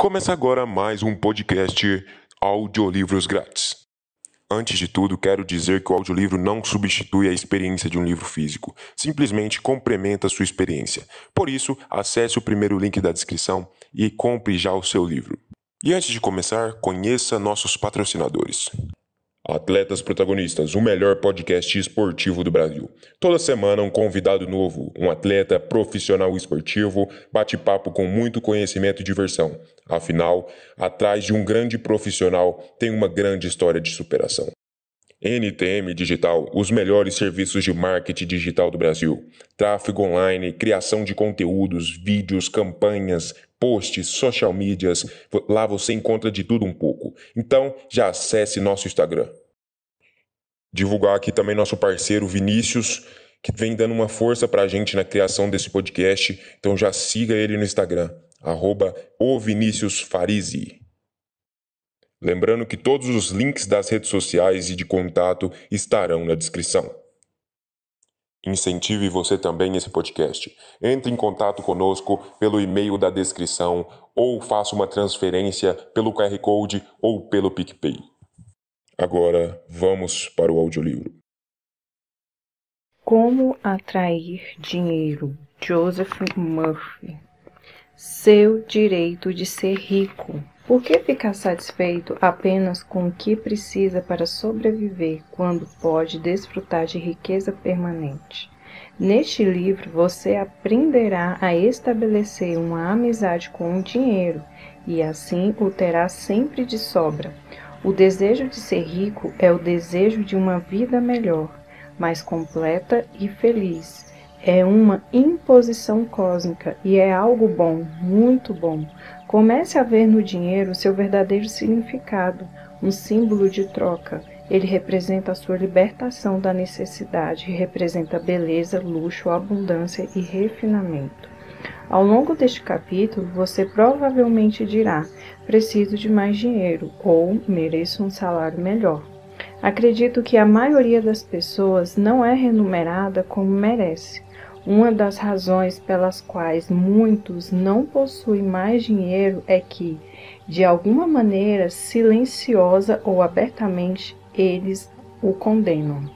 Começa agora mais um podcast Audiolivros Grátis. Antes de tudo, quero dizer que o audiolivro não substitui a experiência de um livro físico. Simplesmente complementa a sua experiência. Por isso, acesse o primeiro link da descrição e compre já o seu livro. E antes de começar, conheça nossos patrocinadores. Atletas Protagonistas, o melhor podcast esportivo do Brasil. Toda semana um convidado novo, um atleta profissional esportivo, bate papo com muito conhecimento e diversão. Afinal, atrás de um grande profissional tem uma grande história de superação. Ntm Digital, os melhores serviços de marketing digital do Brasil. Tráfego online, criação de conteúdos, vídeos, campanhas, posts, social medias, lá você encontra de tudo um pouco. Então, já acesse nosso Instagram. Divulgar aqui também nosso parceiro Vinícius, que vem dando uma força pra gente na criação desse podcast. Então já siga ele no Instagram, @oviniciusfarizi. Lembrando que todos os links das redes sociais e de contato estarão na descrição. Incentive você também esse podcast. Entre em contato conosco pelo e-mail da descrição ou faça uma transferência pelo QR Code ou pelo PicPay. Agora vamos para o audiolivro. Como atrair dinheiro? Joseph Murphy. Seu direito de ser rico. Por que ficar satisfeito apenas com o que precisa para sobreviver quando pode desfrutar de riqueza permanente? Neste livro, você aprenderá a estabelecer uma amizade com o dinheiro e assim o terá sempre de sobra. O desejo de ser rico é o desejo de uma vida melhor, mais completa e feliz. É uma imposição cósmica e é algo bom, muito bom. Comece a ver no dinheiro seu verdadeiro significado, um símbolo de troca. Ele representa a sua libertação da necessidade, representa beleza, luxo, abundância e refinamento. Ao longo deste capítulo, você provavelmente dirá: preciso de mais dinheiro ou mereço um salário melhor. Acredito que a maioria das pessoas não é remunerada como merece. Uma das razões pelas quais muitos não possuem mais dinheiro é que, de alguma maneira silenciosa ou abertamente, eles o condenam.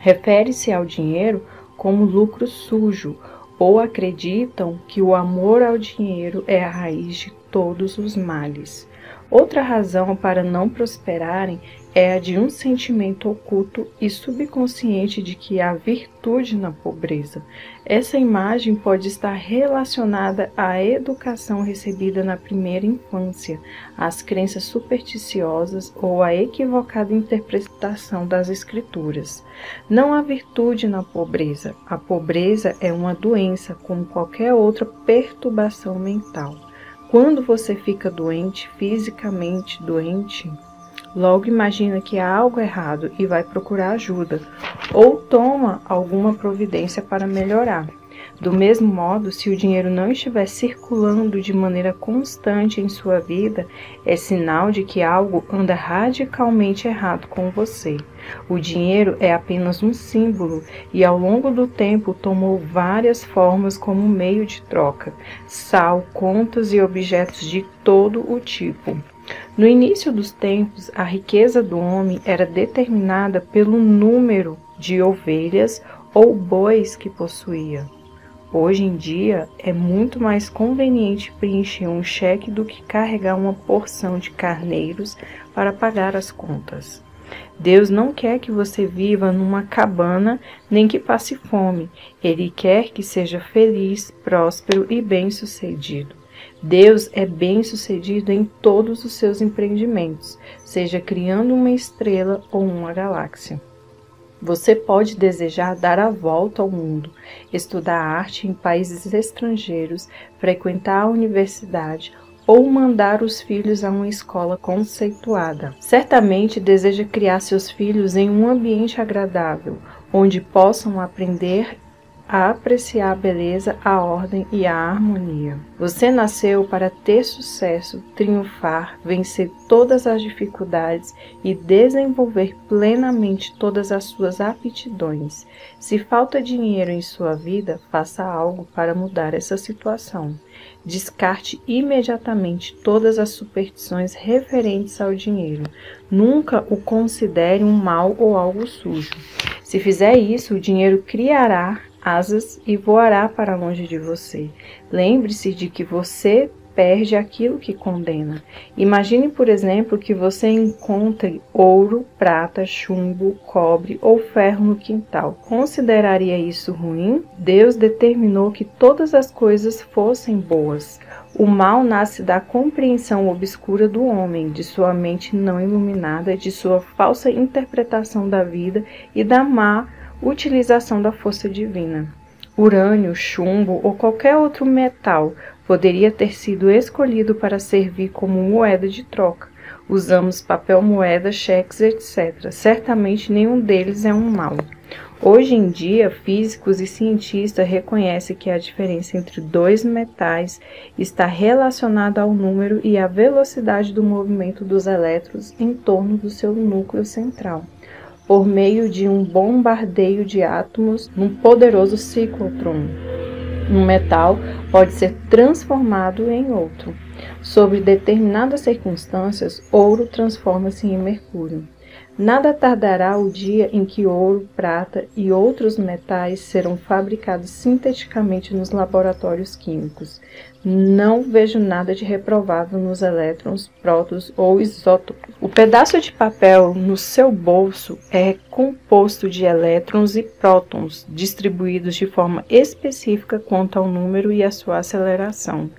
Refere-se ao dinheiro como lucro sujo, ou acreditam que o amor ao dinheiro é a raiz de todos os males. Outra razão para não prosperarem é a de um sentimento oculto e subconsciente de que há virtude na pobreza. Essa imagem pode estar relacionada à educação recebida na primeira infância, às crenças supersticiosas ou à equivocada interpretação das escrituras. Não há virtude na pobreza. A pobreza é uma doença, como qualquer outra perturbação mental. Quando você fica doente, fisicamente doente, logo imagina que há algo errado e vai procurar ajuda, ou toma alguma providência para melhorar. Do mesmo modo, se o dinheiro não estiver circulando de maneira constante em sua vida, é sinal de que algo anda radicalmente errado com você. O dinheiro é apenas um símbolo e ao longo do tempo tomou várias formas como meio de troca, sal, contas e objetos de todo o tipo. No início dos tempos, a riqueza do homem era determinada pelo número de ovelhas ou bois que possuía. Hoje em dia, é muito mais conveniente preencher um cheque do que carregar uma porção de carneiros para pagar as contas. Deus não quer que você viva numa cabana nem que passe fome. Ele quer que seja feliz, próspero e bem-sucedido. Deus é bem-sucedido em todos os seus empreendimentos, seja criando uma estrela ou uma galáxia. Você pode desejar dar a volta ao mundo, estudar arte em países estrangeiros, frequentar a universidade ou mandar os filhos a uma escola conceituada. Certamente deseja criar seus filhos em um ambiente agradável, onde possam aprender a apreciar a beleza, a ordem e a harmonia. Você nasceu para ter sucesso, triunfar, vencer todas as dificuldades e desenvolver plenamente todas as suas aptidões. Se falta dinheiro em sua vida, faça algo para mudar essa situação. Descarte imediatamente todas as superstições referentes ao dinheiro. Nunca o considere um mal ou algo sujo. Se fizer isso, o dinheiro criará asas e voará para longe de você. Lembre-se de que você perde aquilo que condena. Imagine, por exemplo, que você encontre ouro, prata, chumbo, cobre ou ferro no quintal. Consideraria isso ruim? Deus determinou que todas as coisas fossem boas. O mal nasce da compreensão obscura do homem, de sua mente não iluminada, de sua falsa interpretação da vida e da má utilização da força divina. Urânio, chumbo ou qualquer outro metal poderia ter sido escolhido para servir como moeda de troca. Usamos papel, moeda, cheques, etc. Certamente nenhum deles é um mal. Hoje em dia, físicos e cientistas reconhecem que a diferença entre dois metais está relacionada ao número e à velocidade do movimento dos elétrons em torno do seu núcleo central, por meio de um bombardeio de átomos num poderoso ciclotron. Um metal pode ser transformado em outro. Sob determinadas circunstâncias, ouro transforma-se em mercúrio. Nada tardará o dia em que ouro, prata e outros metais serão fabricados sinteticamente nos laboratórios químicos. Não vejo nada de reprovável nos elétrons, prótons ou isótopos. O pedaço de papel no seu bolso é composto de elétrons e prótons, distribuídos de forma específica quanto ao número e à sua aceleração.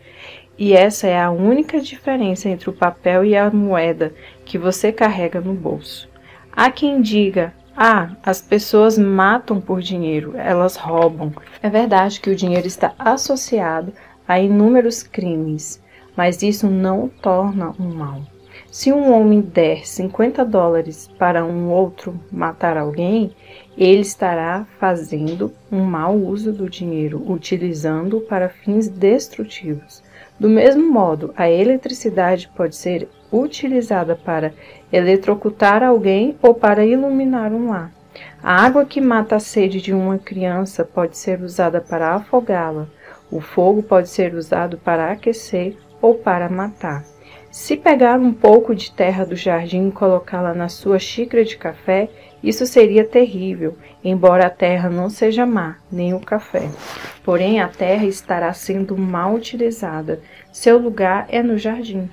E essa é a única diferença entre o papel e a moeda que você carrega no bolso. Há quem diga: ah, as pessoas matam por dinheiro, elas roubam. É verdade que o dinheiro está associado a inúmeros crimes, mas isso não o torna um mal. Se um homem der $50 para um outro matar alguém, ele estará fazendo um mau uso do dinheiro, utilizando-o para fins destrutivos. Do mesmo modo, a eletricidade pode ser utilizada para eletrocutar alguém ou para iluminar um lar. A água que mata a sede de uma criança pode ser usada para afogá-la. O fogo pode ser usado para aquecer ou para matar. Se pegar um pouco de terra do jardim e colocá-la na sua xícara de café, isso seria terrível, embora a terra não seja má, nem o café. Porém, a terra estará sendo mal utilizada. Seu lugar é no jardim.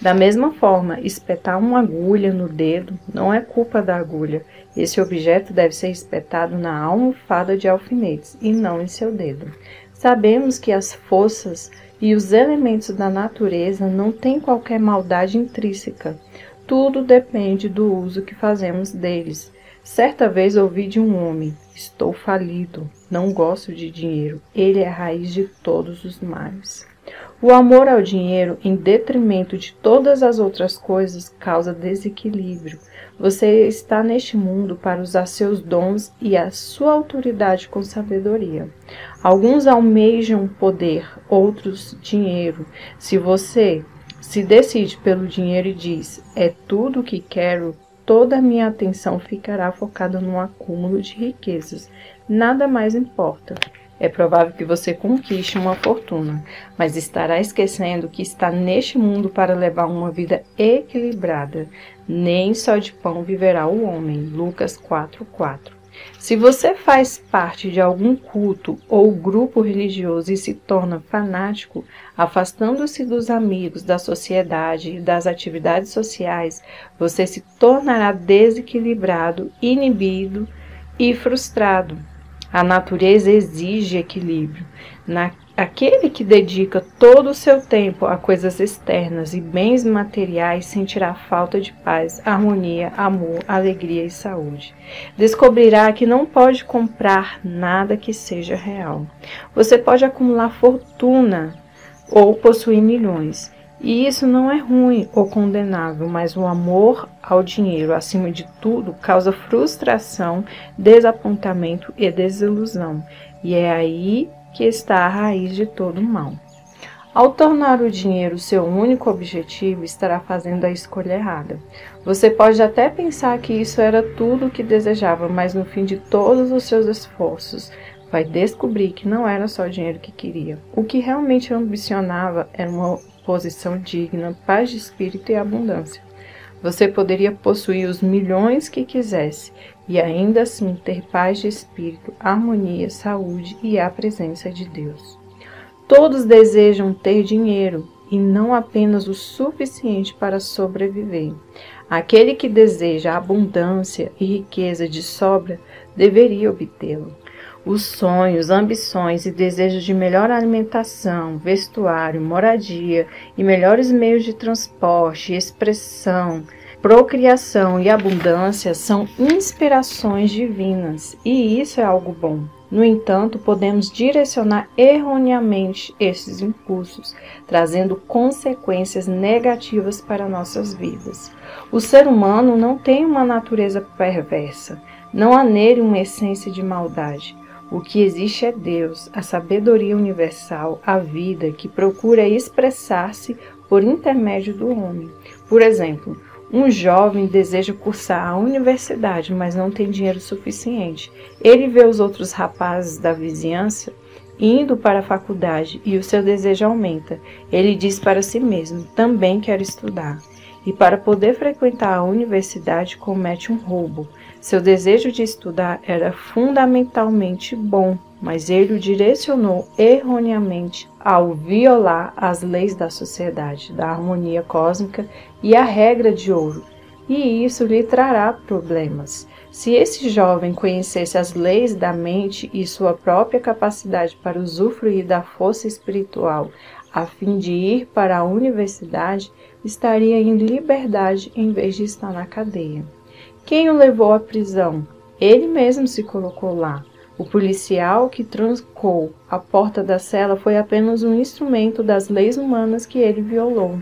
Da mesma forma, espetar uma agulha no dedo não é culpa da agulha. Esse objeto deve ser espetado na almofada de alfinetes e não em seu dedo. Sabemos que as forças e os elementos da natureza não têm qualquer maldade intrínseca. Tudo depende do uso que fazemos deles. Certa vez ouvi de um homem: estou falido, não gosto de dinheiro, ele é a raiz de todos os males. O amor ao dinheiro, em detrimento de todas as outras coisas, causa desequilíbrio. Você está neste mundo para usar seus dons e a sua autoridade com sabedoria. Alguns almejam poder, outros dinheiro. Se você se decide pelo dinheiro e diz: é tudo o que quero, toda a minha atenção ficará focada no acúmulo de riquezas. Nada mais importa. É provável que você conquiste uma fortuna, mas estará esquecendo que está neste mundo para levar uma vida equilibrada. Nem só de pão viverá o homem. Lucas 4:4. Se você faz parte de algum culto ou grupo religioso e se torna fanático, afastando-se dos amigos, da sociedade e das atividades sociais, você se tornará desequilibrado, inibido e frustrado. A natureza exige equilíbrio. Aquele que dedica todo o seu tempo a coisas externas e bens materiais sentirá falta de paz, harmonia, amor, alegria e saúde. Descobrirá que não pode comprar nada que seja real. Você pode acumular fortuna ou possuir milhões. E isso não é ruim ou condenável, mas o amor ao dinheiro, acima de tudo, causa frustração, desapontamento e desilusão. E é aí que está a raiz de todo mal. Ao tornar o dinheiro seu único objetivo, estará fazendo a escolha errada. Você pode até pensar que isso era tudo o que desejava, mas no fim de todos os seus esforços, vai descobrir que não era só o dinheiro que queria. O que realmente ambicionava era uma posição digna, paz de espírito e abundância. Você poderia possuir os milhões que quisesse e ainda assim ter paz de espírito, harmonia, saúde e a presença de Deus. Todos desejam ter dinheiro e não apenas o suficiente para sobreviver. Aquele que deseja abundância e riqueza de sobra deveria obtê-lo. Os sonhos, ambições e desejos de melhor alimentação, vestuário, moradia e melhores meios de transporte, expressão, procriação e abundância são inspirações divinas, e isso é algo bom. No entanto, podemos direcionar erroneamente esses impulsos, trazendo consequências negativas para nossas vidas. O ser humano não tem uma natureza perversa, não há nele uma essência de maldade. O que existe é Deus, a sabedoria universal, a vida que procura expressar-se por intermédio do homem. Por exemplo, um jovem deseja cursar a universidade, mas não tem dinheiro suficiente. Ele vê os outros rapazes da vizinhança indo para a faculdade e o seu desejo aumenta. Ele diz para si mesmo, também quero estudar. E para poder frequentar a universidade comete um roubo. Seu desejo de estudar era fundamentalmente bom, mas ele o direcionou erroneamente ao violar as leis da sociedade, da harmonia cósmica e a regra de ouro, e isso lhe trará problemas. Se esse jovem conhecesse as leis da mente e sua própria capacidade para usufruir da força espiritual a fim de ir para a universidade, estaria em liberdade em vez de estar na cadeia. Quem o levou à prisão? Ele mesmo se colocou lá. O policial que trancou a porta da cela foi apenas um instrumento das leis humanas que ele violou.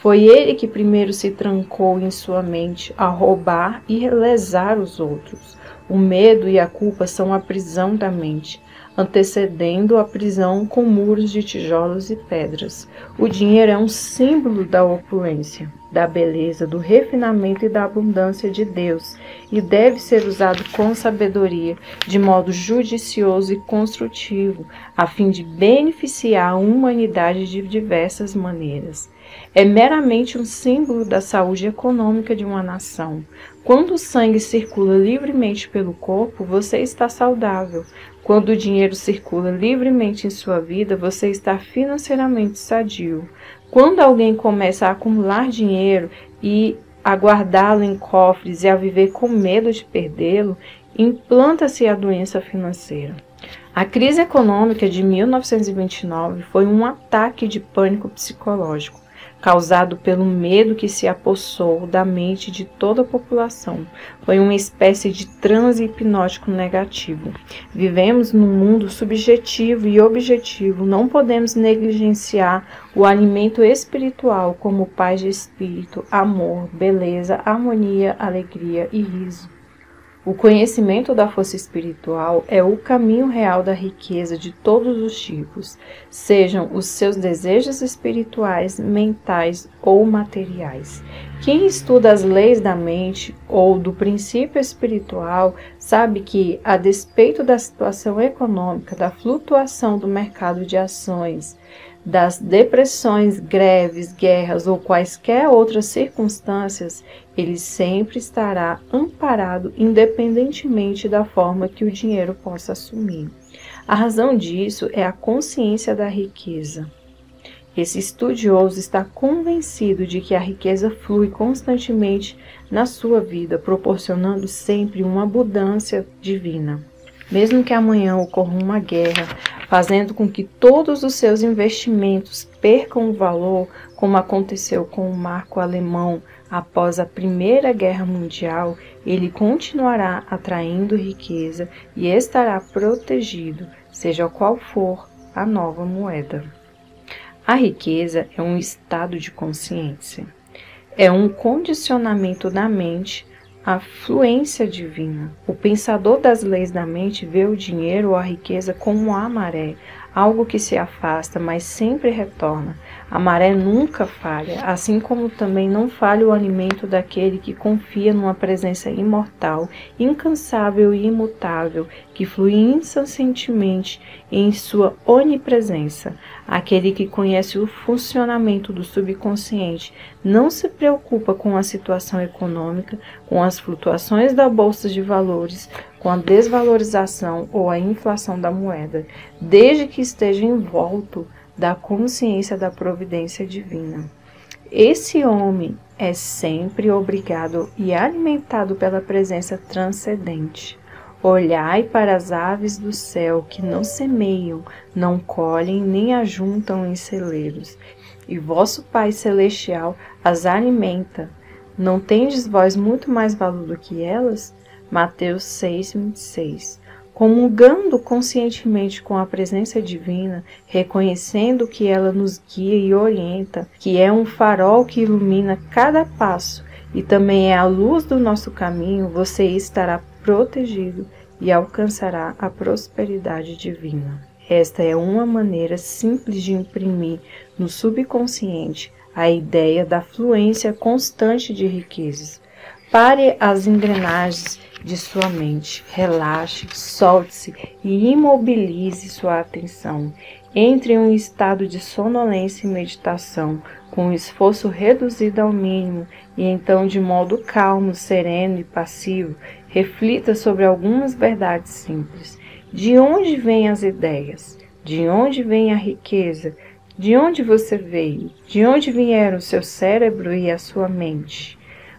Foi ele que primeiro se trancou em sua mente a roubar e lesar os outros. O medo e a culpa são a prisão da mente, antecedendo a prisão com muros de tijolos e pedras. O dinheiro é um símbolo da opulência, da beleza, do refinamento e da abundância de Deus, e deve ser usado com sabedoria, de modo judicioso e construtivo, a fim de beneficiar a humanidade de diversas maneiras. É meramente um símbolo da saúde econômica de uma nação. Quando o sangue circula livremente pelo corpo, você está saudável. Quando o dinheiro circula livremente em sua vida, você está financeiramente sadio. Quando alguém começa a acumular dinheiro e a guardá-lo em cofres e a viver com medo de perdê-lo, implanta-se a doença financeira. A crise econômica de 1929 foi um ataque de pânico psicológico, causado pelo medo que se apossou da mente de toda a população. Foi uma espécie de transe hipnótico negativo. Vivemos num mundo subjetivo e objetivo. Não podemos negligenciar o alimento espiritual como paz de espírito, amor, beleza, harmonia, alegria e riso. O conhecimento da força espiritual é o caminho real da riqueza de todos os tipos, sejam os seus desejos espirituais, mentais ou materiais. Quem estuda as leis da mente ou do princípio espiritual sabe que, a despeito da situação econômica, da flutuação do mercado de ações, das depressões, greves, guerras ou quaisquer outras circunstâncias, ele sempre estará amparado independentemente da forma que o dinheiro possa assumir. A razão disso é a consciência da riqueza. Esse estudioso está convencido de que a riqueza flui constantemente na sua vida, proporcionando sempre uma abundância divina. Mesmo que amanhã ocorra uma guerra, fazendo com que todos os seus investimentos percam o valor, como aconteceu com o marco alemão após a Primeira Guerra Mundial, ele continuará atraindo riqueza e estará protegido, seja qual for a nova moeda. A riqueza é um estado de consciência, é um condicionamento da mente, a fluência divina. O pensador das leis da mente vê o dinheiro ou a riqueza como a maré, algo que se afasta, mas sempre retorna. A maré nunca falha, assim como também não falha o alimento daquele que confia numa presença imortal, incansável e imutável, que flui incessantemente em sua onipresença. Aquele que conhece o funcionamento do subconsciente não se preocupa com a situação econômica, com as flutuações da bolsa de valores, com a desvalorização ou a inflação da moeda, desde que esteja envolto da consciência da providência divina. Esse homem é sempre obrigado e alimentado pela presença transcendente. Olhai para as aves do céu, que não semeiam, não colhem, nem ajuntam em celeiros, e vosso Pai Celestial as alimenta. Não tendes vós muito mais valor do que elas? Mateus 6, 26. Comungando conscientemente com a presença divina, reconhecendo que ela nos guia e orienta, que é um farol que ilumina cada passo e também é a luz do nosso caminho, você estará protegido e alcançará a prosperidade divina. Esta é uma maneira simples de imprimir no subconsciente a ideia da fluência constante de riquezas. Pare as engrenagens de sua mente, relaxe, solte-se e imobilize sua atenção. Entre em um estado de sonolência e meditação, com o esforço reduzido ao mínimo, e então, de modo calmo, sereno e passivo, reflita sobre algumas verdades simples. De onde vêm as ideias? De onde vem a riqueza? De onde você veio? De onde vieram o seu cérebro e a sua mente?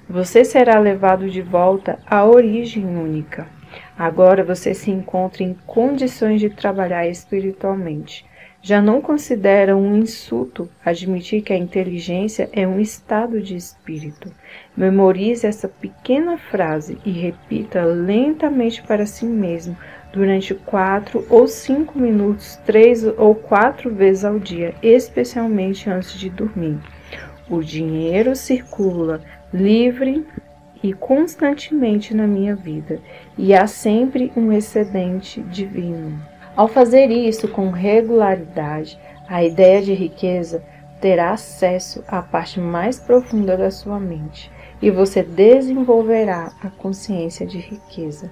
Você será levado de volta à origem única. Agora você se encontra em condições de trabalhar espiritualmente. Já não considera um insulto admitir que a inteligência é um estado de espírito. Memorize essa pequena frase e repita lentamente para si mesmo durante 4 ou 5 minutos, 3 ou 4 vezes ao dia, especialmente antes de dormir. O dinheiro circula livre e constantemente na minha vida, e há sempre um excedente divino. Ao fazer isso com regularidade, a ideia de riqueza terá acesso à parte mais profunda da sua mente, e você desenvolverá a consciência de riqueza.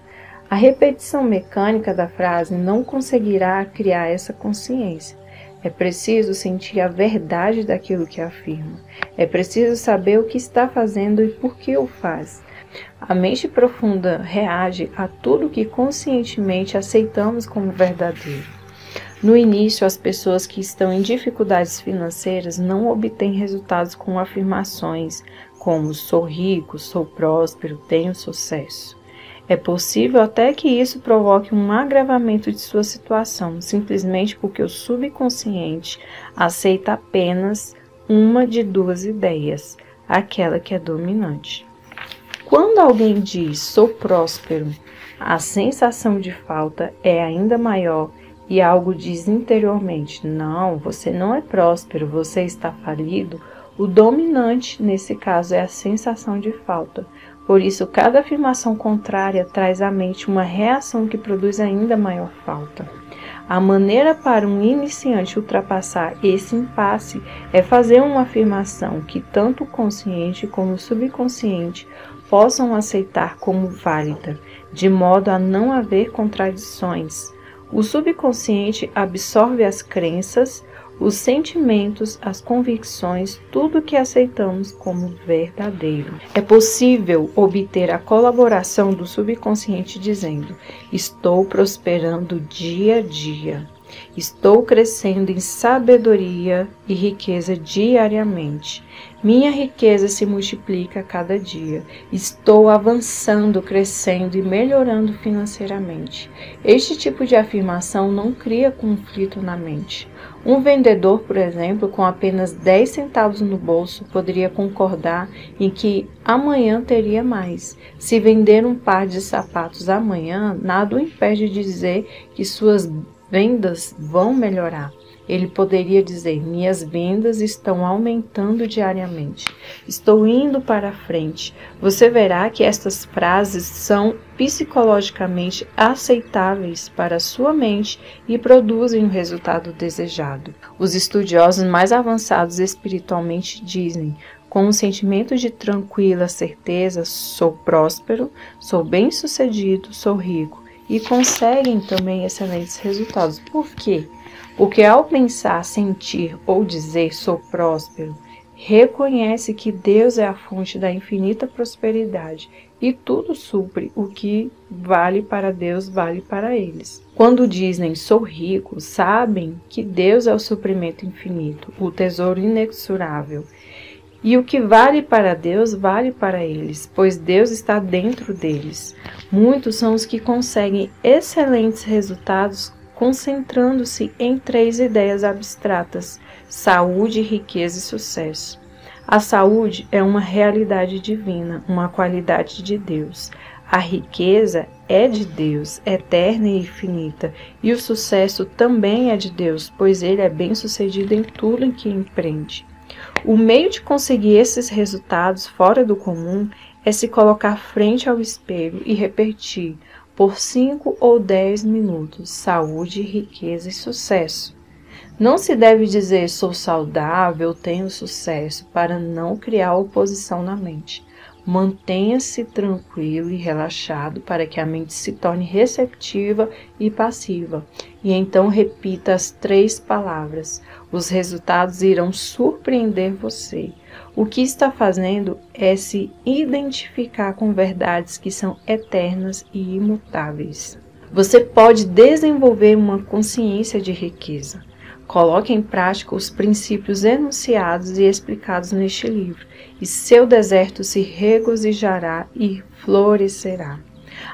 A repetição mecânica da frase não conseguirá criar essa consciência. É preciso sentir a verdade daquilo que afirma. É preciso saber o que está fazendo e por que o faz. A mente profunda reage a tudo que conscientemente aceitamos como verdadeiro. No início, as pessoas que estão em dificuldades financeiras não obtêm resultados com afirmações como "sou rico", "sou próspero", "tenho sucesso". É possível até que isso provoque um agravamento de sua situação, simplesmente porque o subconsciente aceita apenas uma de duas ideias, aquela que é dominante. Quando alguém diz "sou próspero", a sensação de falta é ainda maior e algo diz interiormente: "Não, você não é próspero, você está falido". O dominante, nesse caso, é a sensação de falta. Por isso, cada afirmação contrária traz à mente uma reação que produz ainda maior falta. A maneira para um iniciante ultrapassar esse impasse é fazer uma afirmação que tanto o consciente como o subconsciente possam aceitar como válida, de modo a não haver contradições. O subconsciente absorve as crenças, os sentimentos, as convicções, tudo que aceitamos como verdadeiro. É possível obter a colaboração do subconsciente dizendo: "Estou prosperando dia a dia. Estou crescendo em sabedoria e riqueza diariamente. Minha riqueza se multiplica a cada dia. Estou avançando, crescendo e melhorando financeiramente". Este tipo de afirmação não cria conflito na mente. Um vendedor, por exemplo, com apenas 10 centavos no bolso, poderia concordar em que amanhã teria mais. Se vender um par de sapatos amanhã, nada o impede de dizer que suas vendas vão melhorar. Ele poderia dizer, minhas vendas estão aumentando diariamente, estou indo para a frente. Você verá que estas frases são psicologicamente aceitáveis para a sua mente e produzem o resultado desejado. Os estudiosos mais avançados espiritualmente dizem, com um sentimento de tranquila certeza, sou próspero, sou bem-sucedido, sou rico. E conseguem também excelentes resultados. Por quê? Porque ao pensar, sentir ou dizer sou próspero, reconhece que Deus é a fonte da infinita prosperidade e tudo supre o que vale para Deus, vale para eles. Quando dizem sou rico, sabem que Deus é o suprimento infinito, o tesouro inexorável. E o que vale para Deus, vale para eles, pois Deus está dentro deles. Muitos são os que conseguem excelentes resultados concentrando-se em três ideias abstratas: saúde, riqueza e sucesso. A saúde é uma realidade divina, uma qualidade de Deus. A riqueza é de Deus, eterna e infinita, e o sucesso também é de Deus, pois ele é bem-sucedido em tudo em que empreende. O meio de conseguir esses resultados fora do comum é se colocar frente ao espelho e repetir por 5 ou 10 minutos, saúde, riqueza e sucesso. Não se deve dizer sou saudável, tenho sucesso, para não criar oposição na mente. Mantenha-se tranquilo e relaxado para que a mente se torne receptiva e passiva. E então repita as três palavras. Os resultados irão surpreender você. O que está fazendo é se identificar com verdades que são eternas e imutáveis. Você pode desenvolver uma consciência de riqueza. Coloque em prática os princípios enunciados e explicados neste livro, e seu deserto se regozijará e florescerá.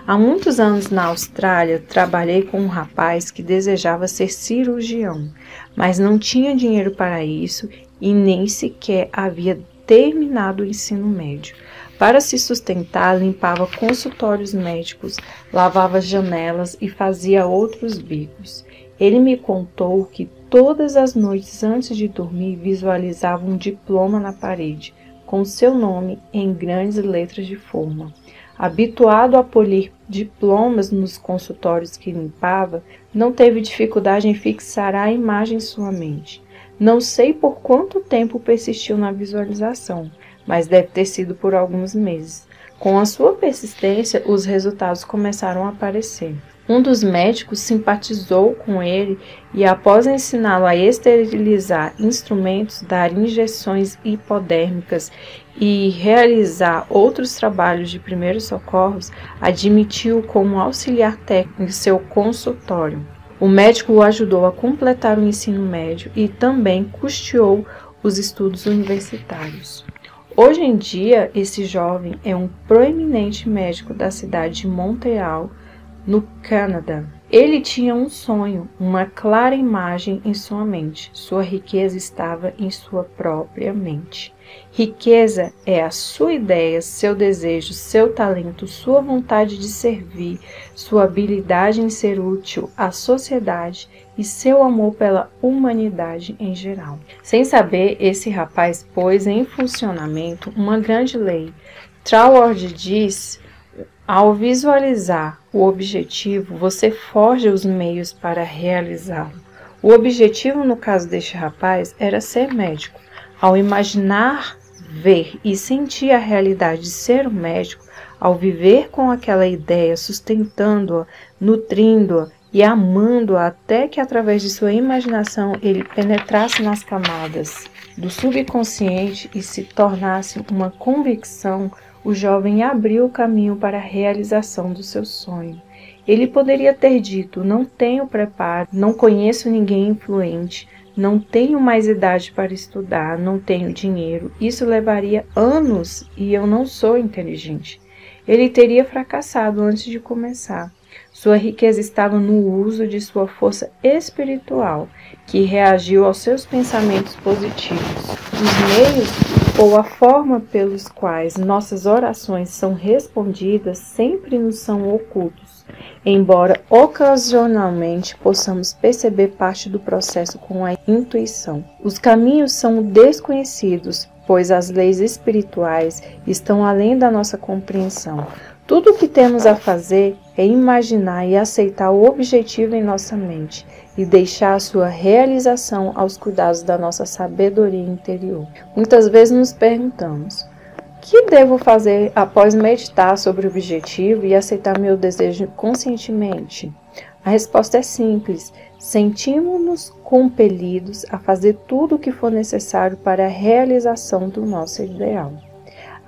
Há muitos anos na Austrália, trabalhei com um rapaz que desejava ser cirurgião, mas não tinha dinheiro para isso e nem sequer havia terminado o ensino médio. Para se sustentar, limpava consultórios médicos, lavava janelas e fazia outros bicos. Ele me contou que todas as noites antes de dormir visualizava um diploma na parede, com seu nome em grandes letras de forma. Habituado a polir diplomas nos consultórios que limpava, não teve dificuldade em fixar a imagem em sua mente. Não sei por quanto tempo persistiu na visualização, mas deve ter sido por alguns meses. Com a sua persistência, os resultados começaram a aparecer. Um dos médicos simpatizou com ele e, após ensiná-lo a esterilizar instrumentos, dar injeções hipodérmicas e realizar outros trabalhos de primeiros socorros, admitiu-o como auxiliar técnico em seu consultório. O médico o ajudou a completar o ensino médio e também custeou os estudos universitários. Hoje em dia, esse jovem é um proeminente médico da cidade de Montreal, no Canadá. Ele tinha um sonho, uma clara imagem em sua mente. Sua riqueza estava em sua própria mente. Riqueza é a sua ideia, seu desejo, seu talento, sua vontade de servir, sua habilidade em ser útil à sociedade e seu amor pela humanidade em geral. Sem saber, esse rapaz pôs em funcionamento uma grande lei. Troward diz: ao visualizar o objetivo, você forja os meios para realizá-lo. O objetivo, no caso deste rapaz, era ser médico. Ao imaginar, ver e sentir a realidade de ser um médico, ao viver com aquela ideia, sustentando-a, nutrindo-a e amando-a até que, através de sua imaginação, ele penetrasse nas camadas do subconsciente e se tornasse uma convicção, o jovem abriu o caminho para a realização do seu sonho. Ele poderia ter dito, não tenho preparo, não conheço ninguém influente, não tenho mais idade para estudar, não tenho dinheiro, isso levaria anos e eu não sou inteligente. Ele teria fracassado antes de começar. Sua riqueza estava no uso de sua força espiritual, que reagiu aos seus pensamentos positivos. Os meios ou a forma pelos quais nossas orações são respondidas sempre nos são ocultos. embora ocasionalmente possamos perceber parte do processo com a intuição. Os caminhos são desconhecidos, pois as leis espirituais estão além da nossa compreensão. Tudo o que temos a fazer é imaginar e aceitar o objetivo em nossa mente e deixar a sua realização aos cuidados da nossa sabedoria interior. Muitas vezes nos perguntamos: o que devo fazer após meditar sobre o objetivo e aceitar meu desejo conscientemente? A resposta é simples: sentimos-nos compelidos a fazer tudo o que for necessário para a realização do nosso ideal.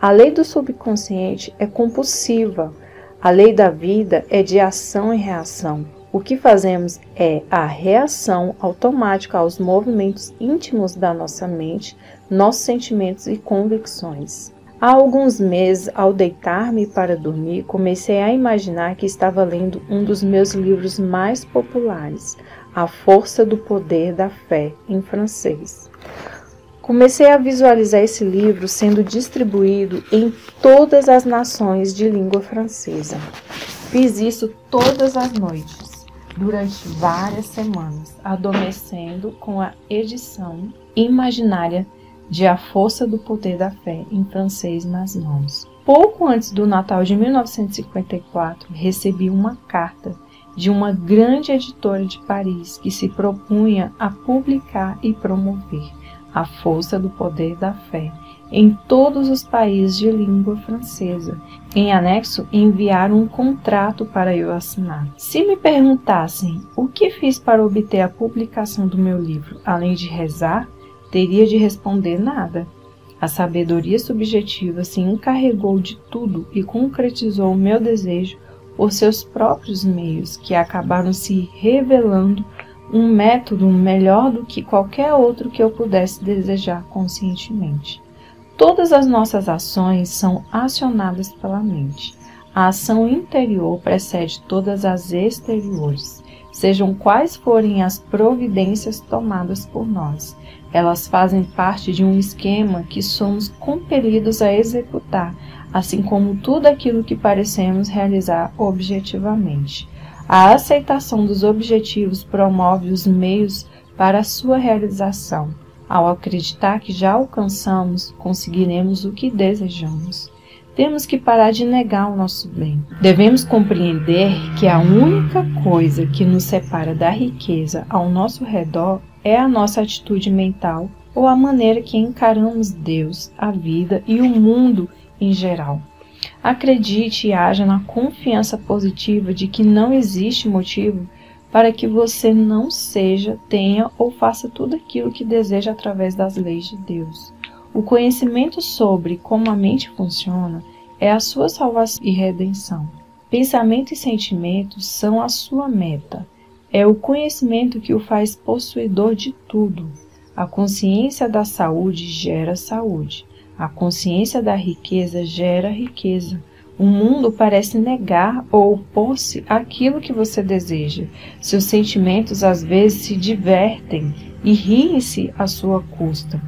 A lei do subconsciente é compulsiva. A lei da vida é de ação e reação. O que fazemos é a reação automática aos movimentos íntimos da nossa mente, nossos sentimentos e convicções. Há alguns meses, ao deitar-me para dormir, comecei a imaginar que estava lendo um dos meus livros mais populares, A Força do Poder da Fé, em francês. Comecei a visualizar esse livro sendo distribuído em todas as nações de língua francesa. Fiz isso todas as noites, durante várias semanas, adormecendo com a edição imaginária de A Força do Poder da Fé, em francês, nas mãos. Pouco antes do Natal de 1954, recebi uma carta de uma grande editora de Paris que se propunha a publicar e promover A Força do Poder da Fé em todos os países de língua francesa. Em anexo, enviaram um contrato para eu assinar. Se me perguntassem o que fiz para obter a publicação do meu livro, além de rezar, teria de responder nada. A sabedoria subjetiva se encarregou de tudo e concretizou o meu desejo por seus próprios meios, que acabaram se revelando um método melhor do que qualquer outro que eu pudesse desejar conscientemente. Todas as nossas ações são acionadas pela mente. A ação interior precede todas as exteriores, sejam quais forem as providências tomadas por nós. Elas fazem parte de um esquema que somos compelidos a executar, assim como tudo aquilo que parecemos realizar objetivamente. A aceitação dos objetivos promove os meios para a sua realização. Ao acreditar que já alcançamos, conseguiremos o que desejamos. Temos que parar de negar o nosso bem. Devemos compreender que a única coisa que nos separa da riqueza ao nosso redor é a nossa atitude mental ou a maneira que encaramos Deus, a vida e o mundo em geral. Acredite e haja na confiança positiva de que não existe motivo para que você não seja, tenha ou faça tudo aquilo que deseja através das leis de Deus. O conhecimento sobre como a mente funciona é a sua salvação e redenção. Pensamento e sentimento são a sua meta. É o conhecimento que o faz possuidor de tudo. A consciência da saúde gera saúde. A consciência da riqueza gera riqueza. O mundo parece negar ou opor-se àquilo que você deseja. Seus sentimentos às vezes se divertem e riem-se à sua custa.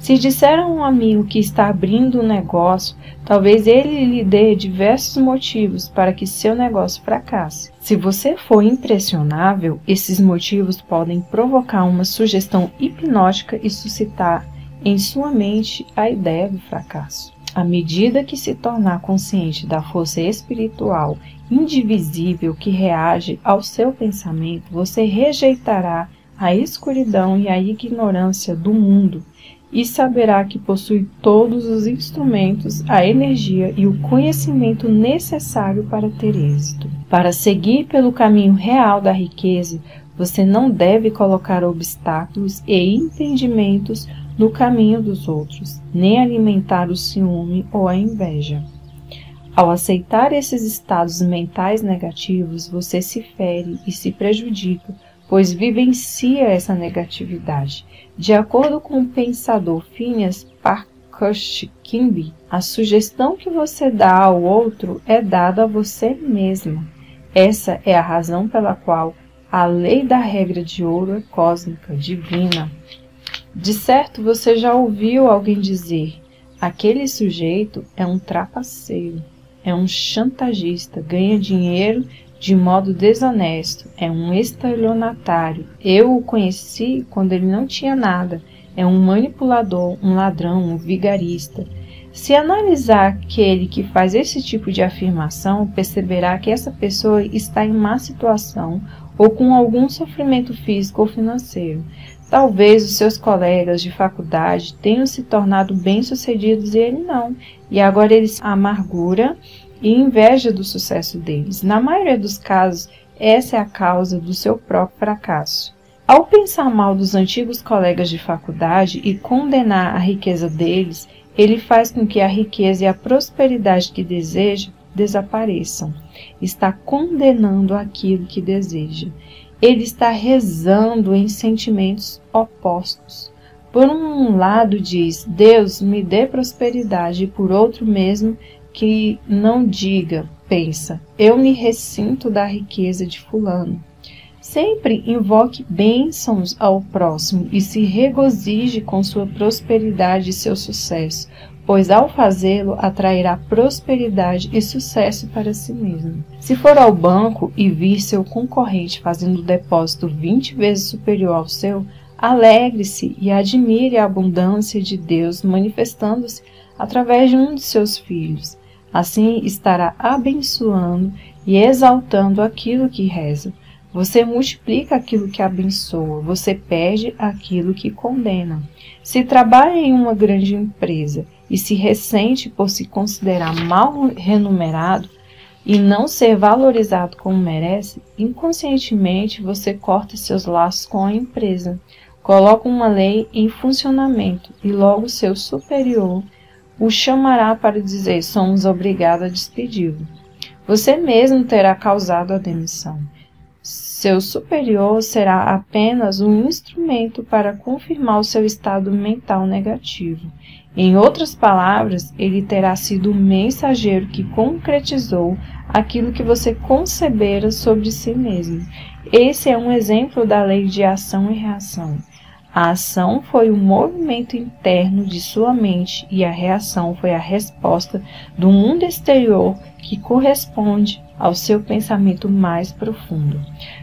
Se disser a um amigo que está abrindo um negócio, talvez ele lhe dê diversos motivos para que seu negócio fracasse. Se você for impressionável, esses motivos podem provocar uma sugestão hipnótica e suscitar em sua mente a ideia do fracasso. À medida que se tornar consciente da força espiritual indivisível que reage ao seu pensamento, você rejeitará a escuridão e a ignorância do mundo e saberá que possui todos os instrumentos, a energia e o conhecimento necessário para ter êxito. Para seguir pelo caminho real da riqueza, você não deve colocar obstáculos e impedimentos no caminho dos outros, nem alimentar o ciúme ou a inveja. Ao aceitar esses estados mentais negativos, você se fere e se prejudica, pois vivencia essa negatividade. De acordo com o pensador Phineas Parkhurst Quimby, a sugestão que você dá ao outro é dada a você mesma. Essa é a razão pela qual a lei da regra de ouro é cósmica, divina. De certo, você já ouviu alguém dizer: aquele sujeito é um trapaceiro, é um chantagista, ganha dinheiro de modo desonesto, é um estelionatário. Eu o conheci quando ele não tinha nada. É um manipulador, um ladrão, um vigarista. Se analisar aquele que faz esse tipo de afirmação, perceberá que essa pessoa está em má situação ou com algum sofrimento físico ou financeiro. Talvez os seus colegas de faculdade tenham se tornado bem-sucedidos e ele não. E agora ele se amargura e inveja do sucesso deles. Na maioria dos casos, essa é a causa do seu próprio fracasso. Ao pensar mal dos antigos colegas de faculdade e condenar a riqueza deles, ele faz com que a riqueza e a prosperidade que deseja desapareçam. Está condenando aquilo que deseja. Ele está rezando em sentimentos opostos. Por um lado diz, Deus me dê prosperidade, e por outro mesmo que não diga, pensa, eu me ressinto da riqueza de fulano. Sempre invoque bênçãos ao próximo e se regozije com sua prosperidade e seu sucesso, pois ao fazê-lo atrairá prosperidade e sucesso para si mesmo. Se for ao banco e vir seu concorrente fazendo depósito 20 vezes superior ao seu, alegre-se e admire a abundância de Deus manifestando-se através de um de seus filhos. Assim estará abençoando e exaltando aquilo que reza. Você multiplica aquilo que abençoa, você perde aquilo que condena. Se trabalha em uma grande empresa e se ressente por se considerar mal remunerado e não ser valorizado como merece, inconscientemente você corta seus laços com a empresa, coloca uma lei em funcionamento e logo seu superior o chamará para dizer: somos obrigados a despedi-lo. Você mesmo terá causado a demissão. Seu superior será apenas um instrumento para confirmar o seu estado mental negativo. Em outras palavras, ele terá sido o mensageiro que concretizou aquilo que você concebera sobre si mesmo. Esse é um exemplo da lei de ação e reação. A ação foi o movimento interno de sua mente e a reação foi a resposta do mundo exterior que corresponde ao seu pensamento mais profundo.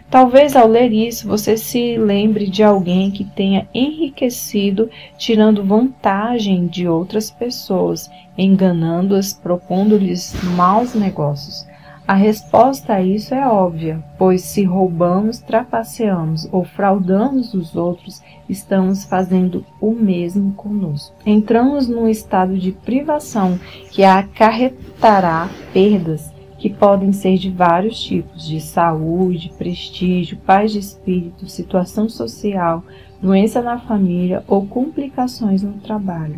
Talvez ao ler isso você se lembre de alguém que tenha enriquecido tirando vantagem de outras pessoas, enganando-as, propondo-lhes maus negócios. A resposta a isso é óbvia, pois se roubamos, trapaceamos ou fraudamos os outros, estamos fazendo o mesmo conosco. Entramos num estado de privação que acarretará perdas que podem ser de vários tipos, de saúde, prestígio, paz de espírito, situação social, doença na família ou complicações no trabalho.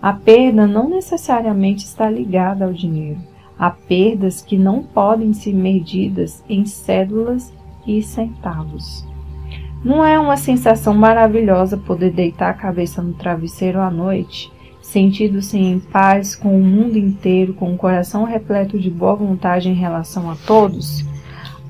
A perda não necessariamente está ligada ao dinheiro. Há perdas que não podem ser medidas em cédulas e centavos. Não é uma sensação maravilhosa poder deitar a cabeça no travesseiro à noite? Sentindo-se em paz com o mundo inteiro, com o coração repleto de boa vontade em relação a todos?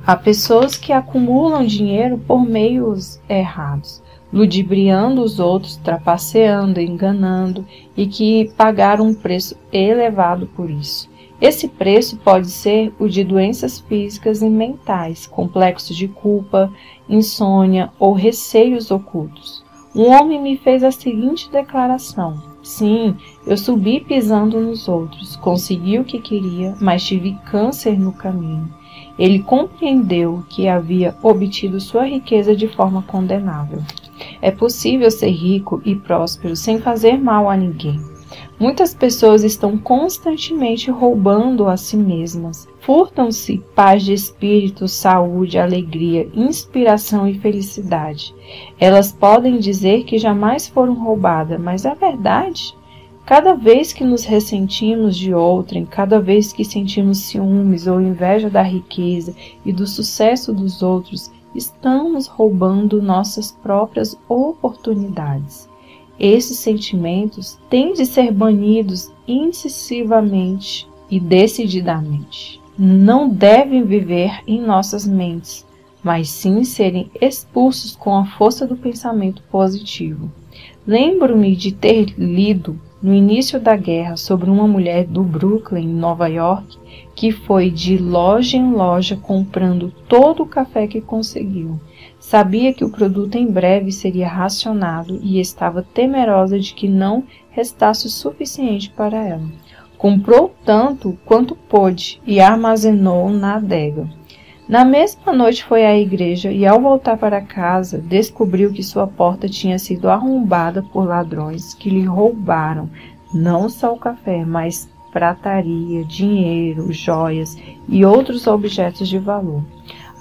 Há pessoas que acumulam dinheiro por meios errados, ludibriando os outros, trapaceando, enganando e que pagaram um preço elevado por isso. Esse preço pode ser o de doenças físicas e mentais, complexos de culpa, insônia ou receios ocultos. Um homem me fez a seguinte declaração: sim, eu subi pisando nos outros, consegui o que queria, mas tive câncer no caminho. Ele compreendeu que havia obtido sua riqueza de forma condenável. É possível ser rico e próspero sem fazer mal a ninguém. Muitas pessoas estão constantemente roubando a si mesmas. Furtam-se paz de espírito, saúde, alegria, inspiração e felicidade. Elas podem dizer que jamais foram roubadas, mas é verdade. Cada vez que nos ressentimos de outrem, cada vez que sentimos ciúmes ou inveja da riqueza e do sucesso dos outros, estamos roubando nossas próprias oportunidades. Esses sentimentos têm de ser banidos incisivamente e decididamente. Não devem viver em nossas mentes, mas sim serem expulsos com a força do pensamento positivo. Lembro-me de ter lido no início da guerra sobre uma mulher do Brooklyn, Nova York, que foi de loja em loja comprando todo o café que conseguiu. Sabia que o produto em breve seria racionado e estava temerosa de que não restasse o suficiente para ela. Comprou tanto quanto pôde e armazenou na adega. Na mesma noite foi à igreja e, ao voltar para casa, descobriu que sua porta tinha sido arrombada por ladrões que lhe roubaram não só o café, mas prataria, dinheiro, joias e outros objetos de valor.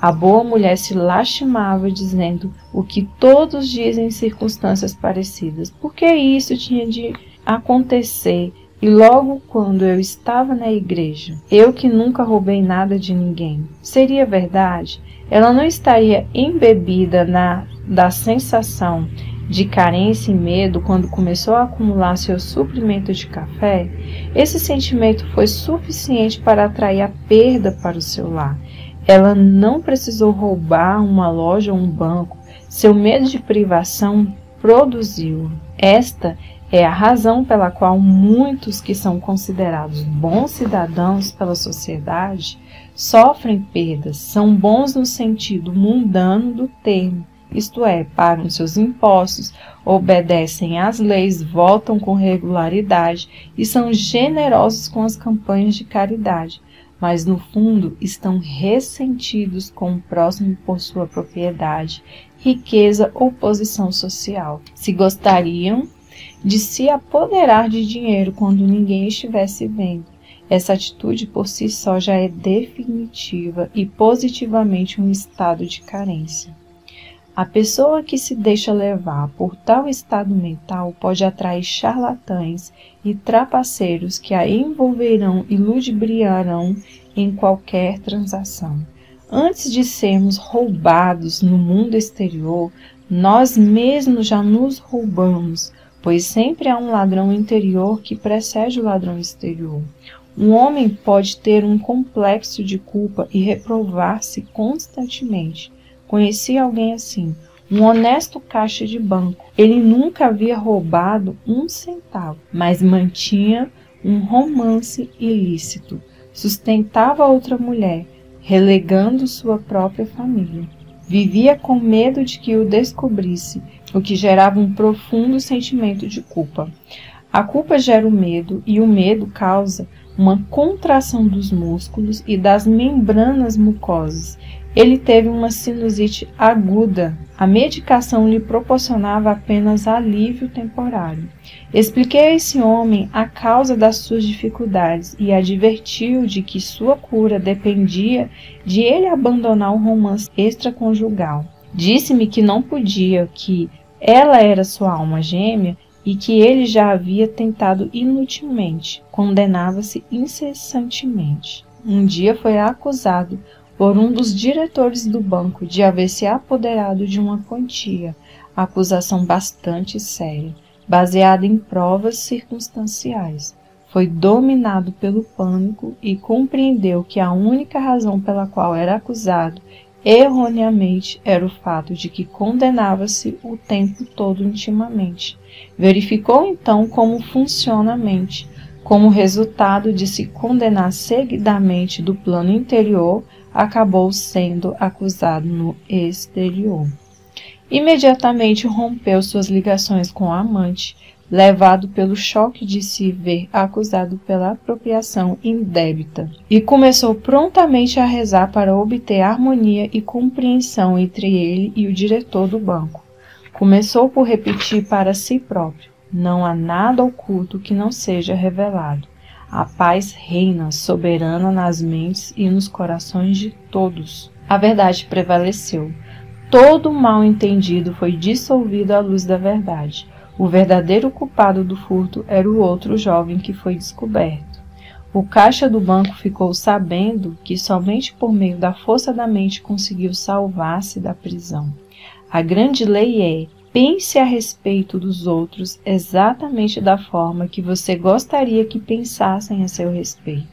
A boa mulher se lastimava, dizendo o que todos dizem em circunstâncias parecidas. Por que isso tinha de acontecer? E logo quando eu estava na igreja, eu que nunca roubei nada de ninguém, seria verdade? Ela não estaria embebida da sensação de carência e medo quando começou a acumular seu suprimento de café? Esse sentimento foi suficiente para atrair a perda para o seu lar. Ela não precisou roubar uma loja ou um banco. Seu medo de privação produziu. Esta é a razão pela qual muitos que são considerados bons cidadãos pela sociedade sofrem perdas. São bons no sentido mundano do termo, isto é, pagam seus impostos, obedecem às leis, votam com regularidade e são generosos com as campanhas de caridade, mas no fundo estão ressentidos com o próximo por sua propriedade, riqueza ou posição social. Se gostariam de se apoderar de dinheiro quando ninguém estivesse vendo. Essa atitude por si só já é definitiva e positivamente um estado de carência. A pessoa que se deixa levar por tal estado mental pode atrair charlatães e trapaceiros que a envolverão e ludibriarão em qualquer transação. Antes de sermos roubados no mundo exterior, nós mesmos já nos roubamos, pois sempre há um ladrão interior que precede o ladrão exterior. Um homem pode ter um complexo de culpa e reprovar-se constantemente. Conheci alguém assim, um honesto caixa de banco. Ele nunca havia roubado um centavo, mas mantinha um romance ilícito. Sustentava outra mulher, relegando sua própria família. Vivia com medo de que o descobrisse, o que gerava um profundo sentimento de culpa. A culpa gera o medo e o medo causa uma contração dos músculos e das membranas mucosas. Ele teve uma sinusite aguda. A medicação lhe proporcionava apenas alívio temporário. Expliquei a esse homem a causa das suas dificuldades e adverti-o de que sua cura dependia de ele abandonar o romance extraconjugal. Disse-me que não podia, que ela era sua alma gêmea e que ele já havia tentado inutilmente. Condenava-se incessantemente. Um dia foi acusado por um dos diretores do banco de haver se apoderado de uma quantia, acusação bastante séria, baseada em provas circunstanciais. Foi dominado pelo pânico e compreendeu que a única razão pela qual era acusado erroneamente era o fato de que condenava-se o tempo todo intimamente. Verificou então como funciona a mente, como resultado de se condenar seguidamente do plano interior, acabou sendo acusado no exterior. Imediatamente rompeu suas ligações com a amante, levado pelo choque de se ver acusado pela apropriação indébita, e começou prontamente a rezar para obter harmonia e compreensão entre ele e o diretor do banco. Começou por repetir para si próprio: não há nada oculto que não seja revelado. A paz reina soberana nas mentes e nos corações de todos. A verdade prevaleceu. Todo o mal entendido foi dissolvido à luz da verdade. O verdadeiro culpado do furto era o outro jovem que foi descoberto. O caixa do banco ficou sabendo que somente por meio da força da mente conseguiu salvar-se da prisão. A grande lei é: pense a respeito dos outros exatamente da forma que você gostaria que pensassem a seu respeito.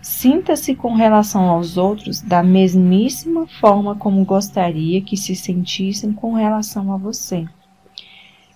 Sinta-se com relação aos outros da mesmíssima forma como gostaria que se sentissem com relação a você.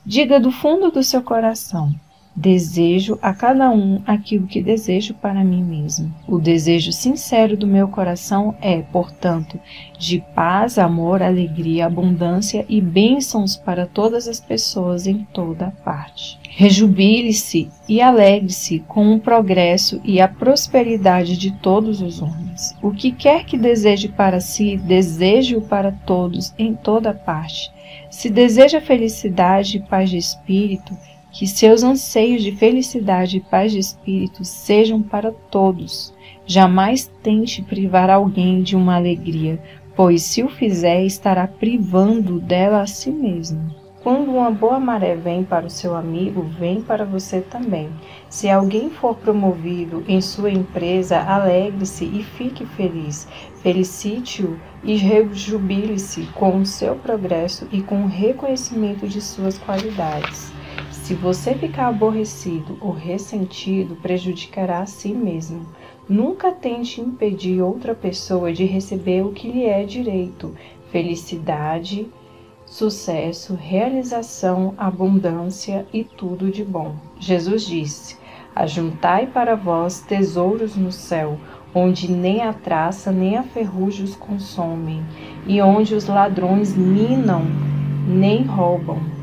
Diga do fundo do seu coração: Desejo a cada um aquilo que desejo para mim mesmo. O desejo sincero do meu coração é, portanto, de paz, amor, alegria, abundância e bênçãos para todas as pessoas em toda parte. Rejubile-se e alegre-se com o progresso e a prosperidade de todos os homens. O que quer que deseje para si, desejo para todos em toda parte. Se deseja felicidade e paz de espírito, que seus anseios de felicidade e paz de espírito sejam para todos. Jamais tente privar alguém de uma alegria, pois se o fizer, estará privando dela a si mesmo. Quando uma boa maré vem para o seu amigo, vem para você também. Se alguém for promovido em sua empresa, alegre-se e fique feliz. Felicite-o e rejubile-se com o seu progresso e com o reconhecimento de suas qualidades. Se você ficar aborrecido ou ressentido, prejudicará a si mesmo. Nunca tente impedir outra pessoa de receber o que lhe é direito. Felicidade, sucesso, realização, abundância e tudo de bom. Jesus disse: "Ajuntai para vós tesouros no céu, onde nem a traça nem a ferrugem os consomem, e onde os ladrões minam nem roubam."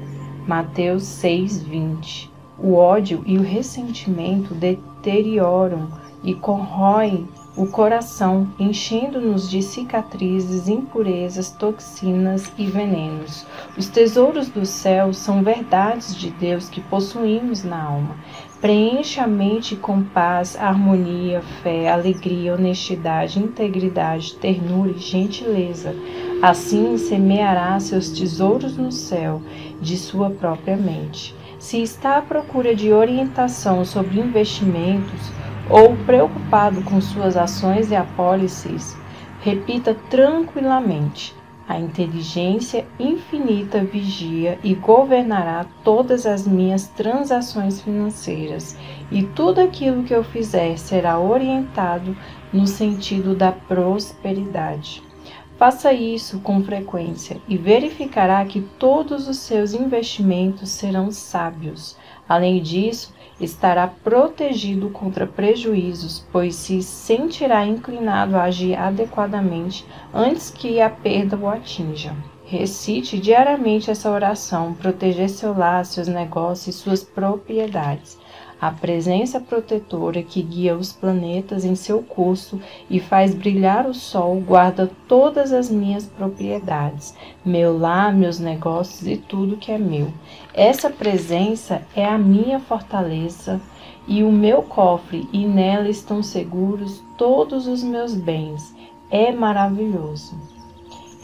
Mateus 6:20. O ódio e o ressentimento deterioram e corroem o coração, enchendo-nos de cicatrizes, impurezas, toxinas e venenos. Os tesouros do céu são verdades de Deus que possuímos na alma. Preencha a mente com paz, harmonia, fé, alegria, honestidade, integridade, ternura e gentileza. Assim semeará seus tesouros no céu de sua própria mente. Se está à procura de orientação sobre investimentos ou preocupado com suas ações e apólices, repita tranquilamente: "A inteligência infinita vigia e governará todas as minhas transações financeiras, e tudo aquilo que eu fizer será orientado no sentido da prosperidade." Faça isso com frequência e verificará que todos os seus investimentos serão sábios. Além disso, estará protegido contra prejuízos, pois se sentirá inclinado a agir adequadamente antes que a perda o atinja. Recite diariamente essa oração: proteger seu lar, seus negócios e suas propriedades. A presença protetora que guia os planetas em seu curso e faz brilhar o sol guarda todas as minhas propriedades, meu lar, meus negócios e tudo que é meu. Essa presença é a minha fortaleza e o meu cofre, e nela estão seguros todos os meus bens. É maravilhoso.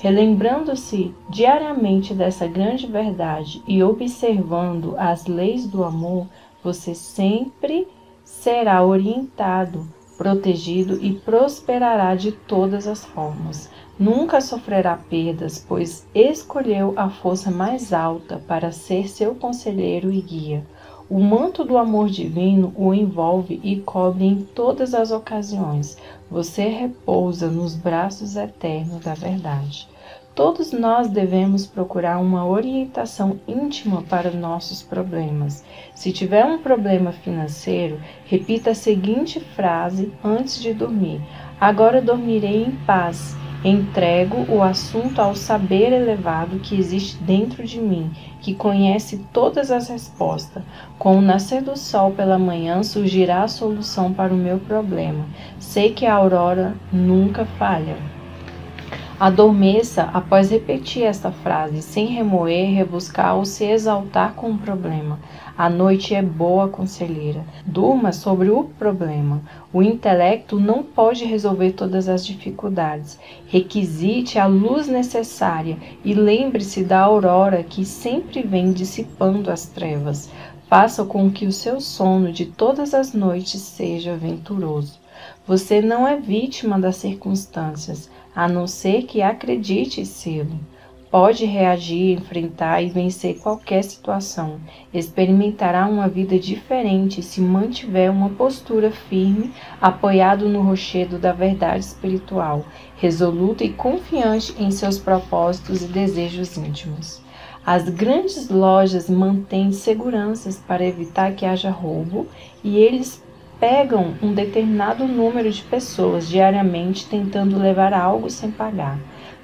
Relembrando-se diariamente dessa grande verdade e observando as leis do amor, você sempre será orientado, protegido e prosperará de todas as formas. Nunca sofrerá perdas, pois escolheu a força mais alta para ser seu conselheiro e guia. O manto do amor divino o envolve e cobre em todas as ocasiões. Você repousa nos braços eternos da verdade. Todos nós devemos procurar uma orientação íntima para nossos problemas. Se tiver um problema financeiro, repita a seguinte frase antes de dormir: "Agora dormirei em paz. Entrego o assunto ao saber elevado que existe dentro de mim, que conhece todas as respostas. Com o nascer do sol pela manhã surgirá a solução para o meu problema. Sei que a aurora nunca falha." Adormeça após repetir esta frase, sem remoer, rebuscar ou se exaltar com o problema. A noite é boa conselheira. Durma sobre o problema. O intelecto não pode resolver todas as dificuldades. Requisite a luz necessária e lembre-se da aurora que sempre vem dissipando as trevas. Faça com que o seu sono de todas as noites seja venturoso. Você não é vítima das circunstâncias, a não ser que acredite ser. Pode reagir, enfrentar e vencer qualquer situação. Experimentará uma vida diferente se mantiver uma postura firme, apoiado no rochedo da verdade espiritual, resoluto e confiante em seus propósitos e desejos íntimos. As grandes lojas mantêm seguranças para evitar que haja roubo e eles pegam um determinado número de pessoas diariamente tentando levar algo sem pagar.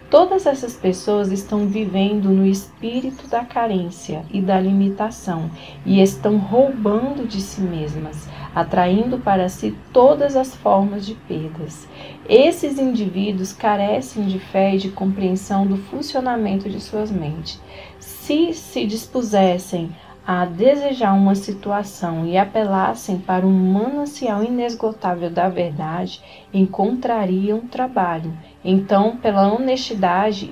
Todas essas pessoas estão vivendo no espírito da carência e da limitação e estão roubando de si mesmas, atraindo para si todas as formas de perdas. Esses indivíduos carecem de fé e de compreensão do funcionamento de suas mentes. Se se dispusessem a desejar uma situação e apelassem para um manancial inesgotável da verdade, encontrariam trabalho. Então, pela honestidade,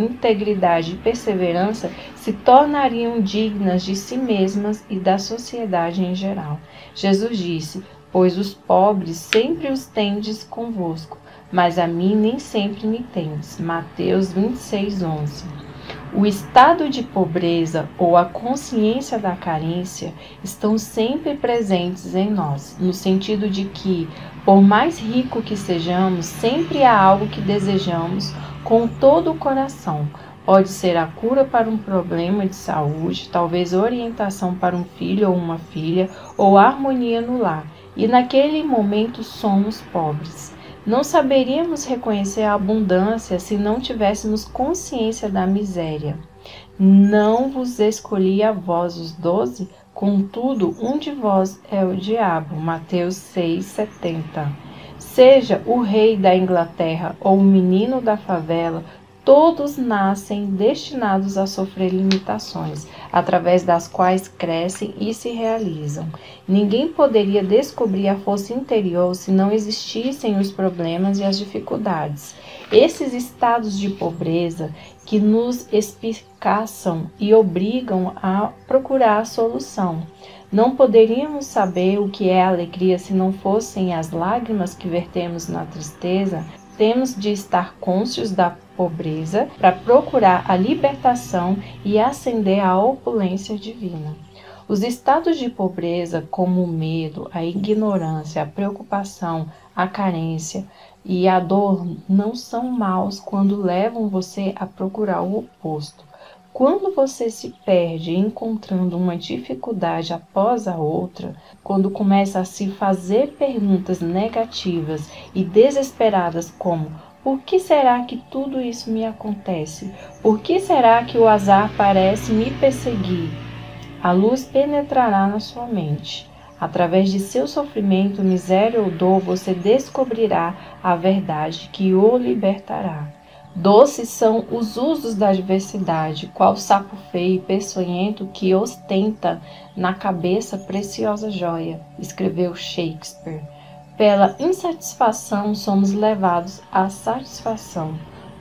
integridade e perseverança, se tornariam dignas de si mesmas e da sociedade em geral. Jesus disse, pois os pobres sempre os tendes convosco, mas a mim nem sempre me tendes. Mateus 26:11. O estado de pobreza ou a consciência da carência estão sempre presentes em nós, no sentido de que, por mais rico que sejamos, sempre há algo que desejamos com todo o coração. Pode ser a cura para um problema de saúde, talvez orientação para um filho ou uma filha, ou harmonia no lar. E naquele momento somos pobres. Não saberíamos reconhecer a abundância se não tivéssemos consciência da miséria. Não vos escolhi a vós os 12, contudo, um de vós é o diabo. Mateus 6:70. Seja o rei da Inglaterra ou o menino da favela, todos nascem destinados a sofrer limitações, através das quais crescem e se realizam. Ninguém poderia descobrir a força interior se não existissem os problemas e as dificuldades. Esses estados de pobreza que nos espicaçam e obrigam a procurar a solução. Não poderíamos saber o que é a alegria se não fossem as lágrimas que vertemos na tristeza. Temos de estar cônscios da pobreza para procurar a libertação e ascender à opulência divina. Os estados de pobreza, como o medo, a ignorância, a preocupação, a carência e a dor, não são maus quando levam você a procurar o oposto. Quando você se perde encontrando uma dificuldade após a outra, quando começa a se fazer perguntas negativas e desesperadas como por que será que tudo isso me acontece? Por que será que o azar parece me perseguir? A luz penetrará na sua mente. Através de seu sofrimento, miséria ou dor, você descobrirá a verdade que o libertará. Doces são os usos da diversidade, qual sapo feio e peçonhento que ostenta na cabeça preciosa joia, escreveu Shakespeare. Pela insatisfação somos levados à satisfação.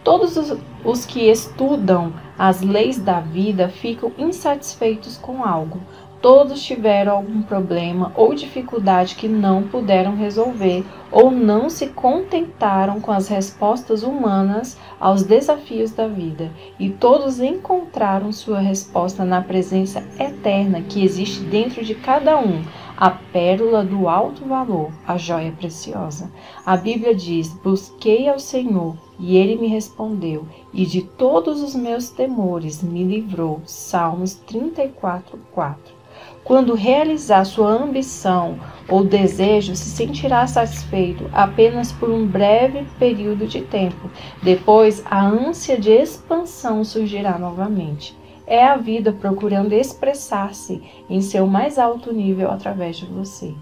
Todos os que estudam as leis da vida ficam insatisfeitos com algo. Todos tiveram algum problema ou dificuldade que não puderam resolver ou não se contentaram com as respostas humanas aos desafios da vida. E todos encontraram sua resposta na presença eterna que existe dentro de cada um, a pérola do alto valor, a joia preciosa. A Bíblia diz, busquei ao Senhor e Ele me respondeu e de todos os meus temores me livrou. Salmos 34:4. Quando realizar sua ambição ou desejo, se sentirá satisfeito apenas por um breve período de tempo. Depois, a ânsia de expansão surgirá novamente. É a vida procurando expressar-se em seu mais alto nível através de você.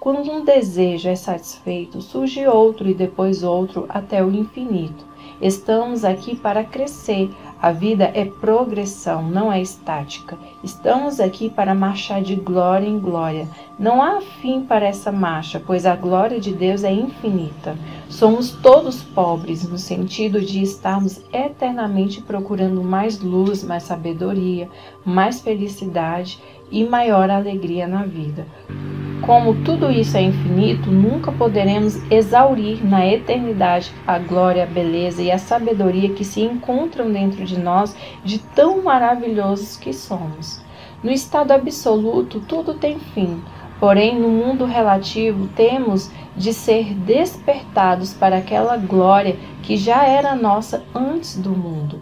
Quando um desejo é satisfeito, surge outro e depois outro até o infinito. Estamos aqui para crescer. A vida é progressão, não é estática. Estamos aqui para marchar de glória em glória. Não há fim para essa marcha, pois a glória de Deus é infinita. Somos todos pobres, no sentido de estarmos eternamente procurando mais luz, mais sabedoria, mais felicidade e maior alegria na vida. Como tudo isso é infinito, nunca poderemos exaurir na eternidade a glória, a beleza e a sabedoria que se encontram dentro de nós, de tão maravilhosos que somos. No estado absoluto, tudo tem fim. Porém, no mundo relativo, temos de ser despertados para aquela glória que já era nossa antes do mundo.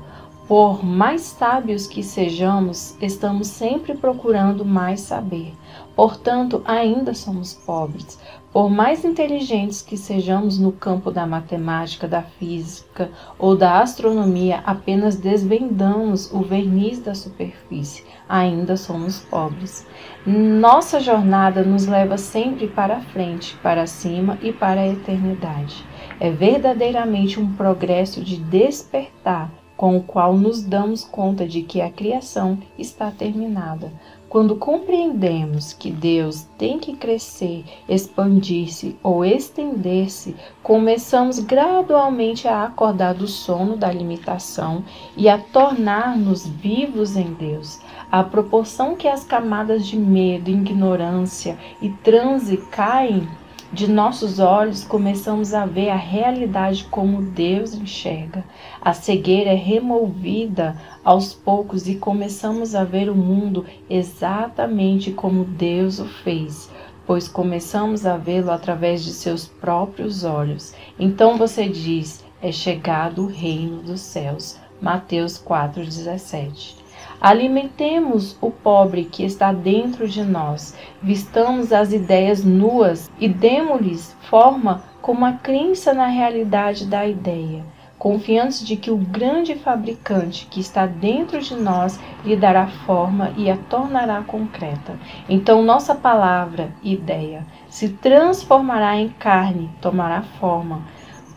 Por mais sábios que sejamos, estamos sempre procurando mais saber. Portanto, ainda somos pobres. Por mais inteligentes que sejamos no campo da matemática, da física ou da astronomia, apenas desvendamos o verniz da superfície. Ainda somos pobres. Nossa jornada nos leva sempre para frente, para cima e para a eternidade. É verdadeiramente um progresso de despertar, com o qual nos damos conta de que a criação está terminada. Quando compreendemos que Deus tem que crescer, expandir-se ou estender-se, começamos gradualmente a acordar do sono da limitação e a tornar-nos vivos em Deus. À proporção que as camadas de medo, ignorância e transe caem de nossos olhos, começamos a ver a realidade como Deus enxerga. A cegueira é removida aos poucos e começamos a ver o mundo exatamente como Deus o fez, pois começamos a vê-lo através de seus próprios olhos. Então você diz: é chegado o reino dos céus. Mateus 4,17. Alimentemos o pobre que está dentro de nós, vistamos as ideias nuas e demos-lhes forma como a crença na realidade da ideia, confiantes de que o grande fabricante que está dentro de nós lhe dará forma e a tornará concreta. Então nossa palavra, ideia, se transformará em carne, tomará forma.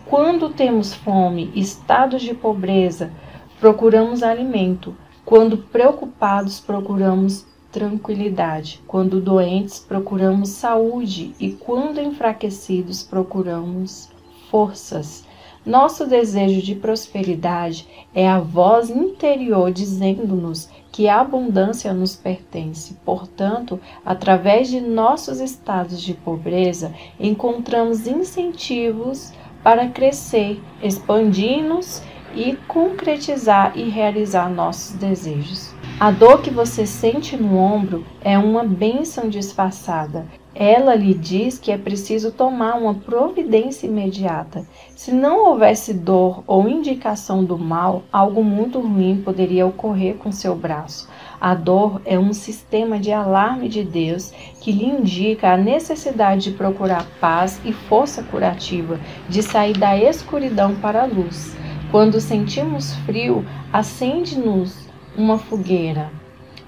Quando temos fome, estados de pobreza, procuramos alimento. Quando preocupados, procuramos tranquilidade. Quando doentes, procuramos saúde. E quando enfraquecidos, procuramos forças. Nosso desejo de prosperidade é a voz interior dizendo-nos que a abundância nos pertence. Portanto, através de nossos estados de pobreza, encontramos incentivos para crescer, expandir-nos e concretizar e realizar nossos desejos. A dor que você sente no ombro é uma bênção disfarçada. Ela lhe diz que é preciso tomar uma providência imediata. Se não houvesse dor ou indicação do mal, algo muito ruim poderia ocorrer com seu braço. A dor é um sistema de alarme de Deus que lhe indica a necessidade de procurar paz e força curativa, de sair da escuridão para a luz. Quando sentimos frio, acende-nos uma fogueira.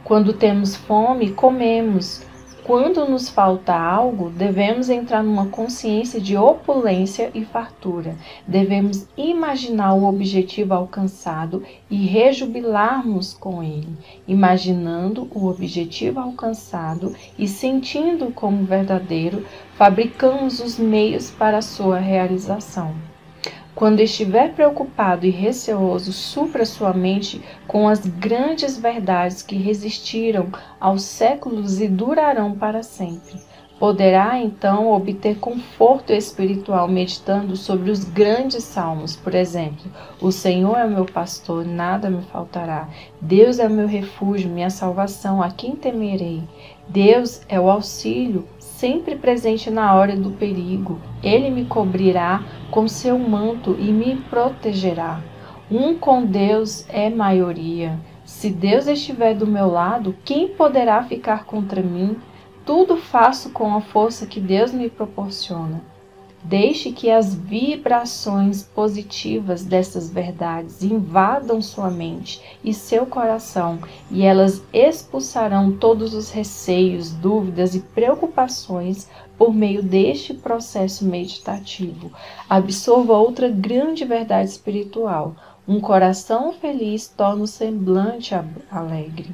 Quando temos fome, comemos. Quando nos falta algo, devemos entrar numa consciência de opulência e fartura. Devemos imaginar o objetivo alcançado e rejubilarmos com ele, imaginando o objetivo alcançado e sentindo como verdadeiro, fabricamos os meios para a sua realização. Quando estiver preocupado e receoso, supra sua mente com as grandes verdades que resistiram aos séculos e durarão para sempre. Poderá, então, obter conforto espiritual meditando sobre os grandes salmos. Por exemplo, o Senhor é meu pastor, nada me faltará. Deus é meu refúgio, minha salvação, a quem temerei? Deus é o auxílio, sempre presente na hora do perigo. Ele me cobrirá com seu manto e me protegerá. Um com Deus é maioria. Se Deus estiver do meu lado, quem poderá ficar contra mim? Tudo faço com a força que Deus me proporciona. Deixe que as vibrações positivas dessas verdades invadam sua mente e seu coração, e elas expulsarão todos os receios, dúvidas e preocupações por meio deste processo meditativo. Absorva outra grande verdade espiritual. Um coração feliz torna o semblante alegre.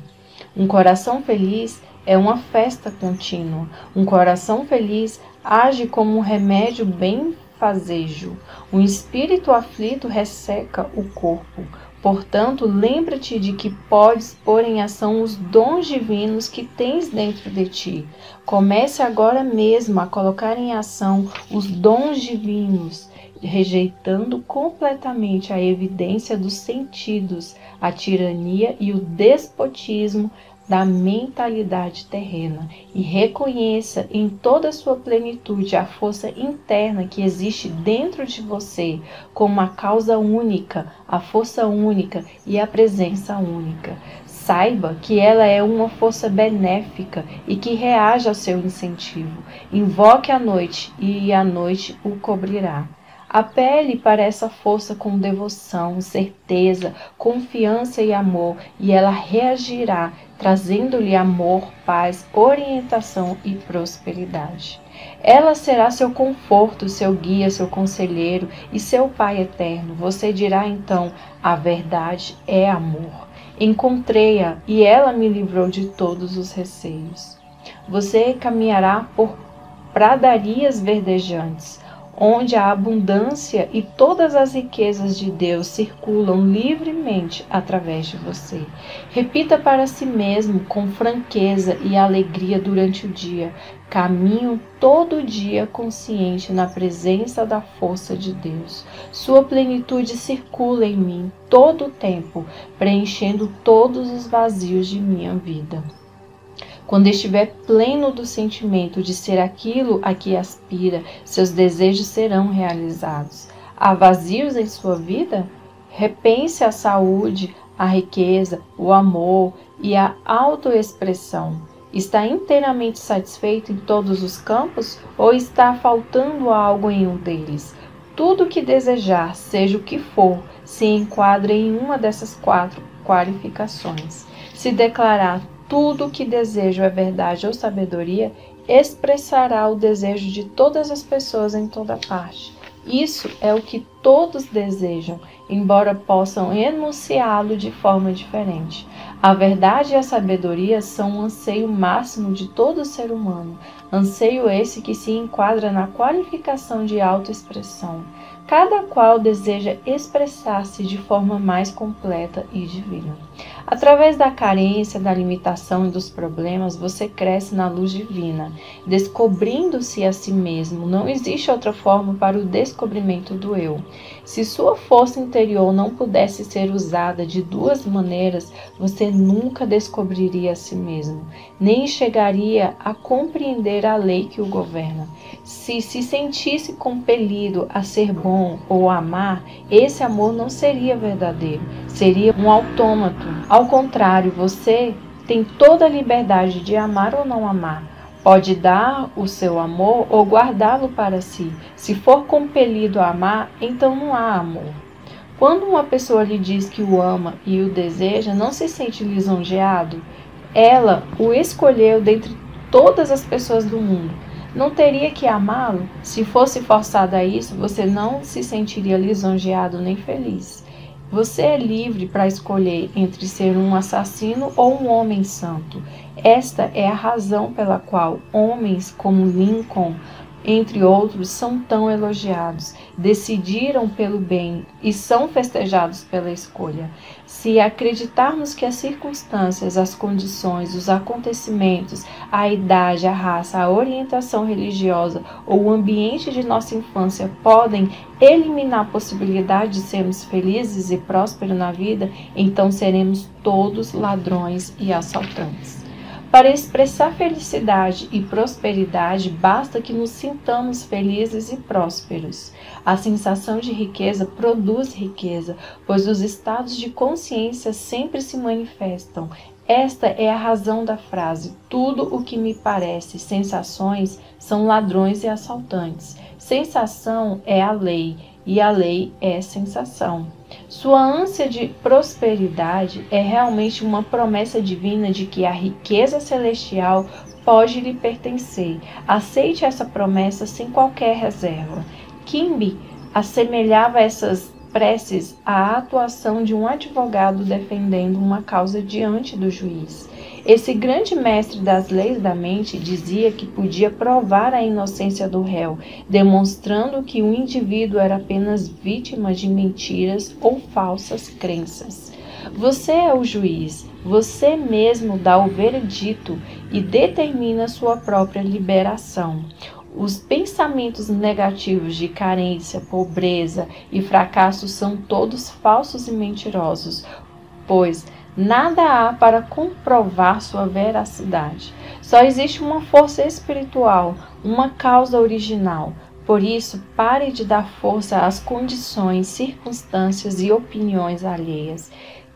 Um coração feliz é uma festa contínua. Um coração feliz age como um remédio bem-fazejo. Um espírito aflito resseca o corpo. Portanto, lembra-te de que podes pôr em ação os dons divinos que tens dentro de ti. Comece agora mesmo a colocar em ação os dons divinos, rejeitando completamente a evidência dos sentidos, a tirania e o despotismo da mentalidade terrena e reconheça em toda a sua plenitude a força interna que existe dentro de você como a causa única, a força única e a presença única. Saiba que ela é uma força benéfica e que reage ao seu incentivo. Invoque a noite e a noite o cobrirá. Apele para essa força com devoção, certeza, confiança e amor, e ela reagirá, trazendo-lhe amor, paz, orientação e prosperidade. Ela será seu conforto, seu guia, seu conselheiro e seu Pai eterno. Você dirá então: a verdade é amor. Encontrei-a e ela me livrou de todos os receios. Você caminhará por pradarias verdejantes, onde a abundância e todas as riquezas de Deus circulam livremente através de você. Repita para si mesmo com franqueza e alegria durante o dia: caminho todo dia consciente na presença da força de Deus. Sua plenitude circula em mim todo o tempo, preenchendo todos os vazios de minha vida. Quando estiver pleno do sentimento de ser aquilo a que aspira, seus desejos serão realizados. Há vazios em sua vida? Repense a saúde, a riqueza, o amor e a autoexpressão. Está inteiramente satisfeito em todos os campos ou está faltando algo em um deles? Tudo que desejar, seja o que for, se enquadra em uma dessas quatro qualificações. Se declarar tudo o que desejo é verdade ou sabedoria, expressará o desejo de todas as pessoas em toda parte. Isso é o que todos desejam, embora possam enunciá-lo de forma diferente. A verdade e a sabedoria são o anseio máximo de todo ser humano, anseio esse que se enquadra na qualificação de autoexpressão. Cada qual deseja expressar-se de forma mais completa e divina. Através da carência, da limitação e dos problemas, você cresce na luz divina, descobrindo-se a si mesmo. Não existe outra forma para o descobrimento do eu. Se sua força interior não pudesse ser usada de duas maneiras, você nunca descobriria a si mesmo, nem chegaria a compreender a lei que o governa. Se se sentisse compelido a ser bom ou amar, esse amor não seria verdadeiro, seria um autômato. Ao contrário, você tem toda a liberdade de amar ou não amar. Pode dar o seu amor ou guardá-lo para si. Se for compelido a amar, então não há amor. Quando uma pessoa lhe diz que o ama e o deseja, não se sente lisonjeado? Ela o escolheu dentre todas as pessoas do mundo. Não teria que amá-lo? Se fosse forçado a isso, você não se sentiria lisonjeado nem feliz. Você é livre para escolher entre ser um assassino ou um homem santo. Esta é a razão pela qual homens como Lincoln, entre outros, são tão elogiados. Decidiram pelo bem e são festejados pela escolha. Se acreditarmos que as circunstâncias, as condições, os acontecimentos, a idade, a raça, a orientação religiosa ou o ambiente de nossa infância podem eliminar a possibilidade de sermos felizes e prósperos na vida, então seremos todos ladrões e assaltantes. Para expressar felicidade e prosperidade, basta que nos sintamos felizes e prósperos. A sensação de riqueza produz riqueza, pois os estados de consciência sempre se manifestam. Esta é a razão da frase: tudo o que me parece sensações são ladrões e assaltantes. Sensação é a lei, e a lei é sensação. Sua ânsia de prosperidade é realmente uma promessa divina de que a riqueza celestial pode lhe pertencer. Aceite essa promessa sem qualquer reserva. Kimby assemelhava essas preces à atuação de um advogado defendendo uma causa diante do juiz. Esse grande mestre das leis da mente dizia que podia provar a inocência do réu, demonstrando que o indivíduo era apenas vítima de mentiras ou falsas crenças. Você é o juiz, você mesmo dá o veredito e determina sua própria liberação. Os pensamentos negativos de carência, pobreza e fracasso são todos falsos e mentirosos, pois Nada há para comprovar sua veracidade. Só existe uma força espiritual, uma causa original. Por isso, pare de dar força às condições, circunstâncias e opiniões alheias.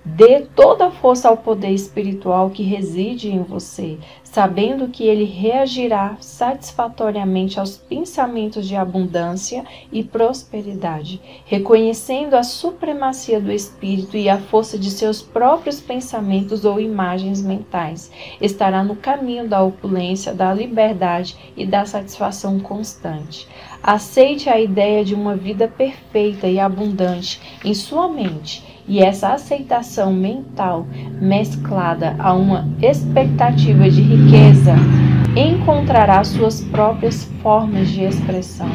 Dê toda a força ao poder espiritual que reside em você, sabendo que ele reagirá satisfatoriamente aos pensamentos de abundância e prosperidade, reconhecendo a supremacia do espírito e a força de seus próprios pensamentos ou imagens mentais. Estará no caminho da opulência, da liberdade e da satisfação constante. Aceite a ideia de uma vida perfeita e abundante em sua mente, e essa aceitação mental, mesclada a uma expectativa de riqueza, encontrará suas próprias formas de expressão.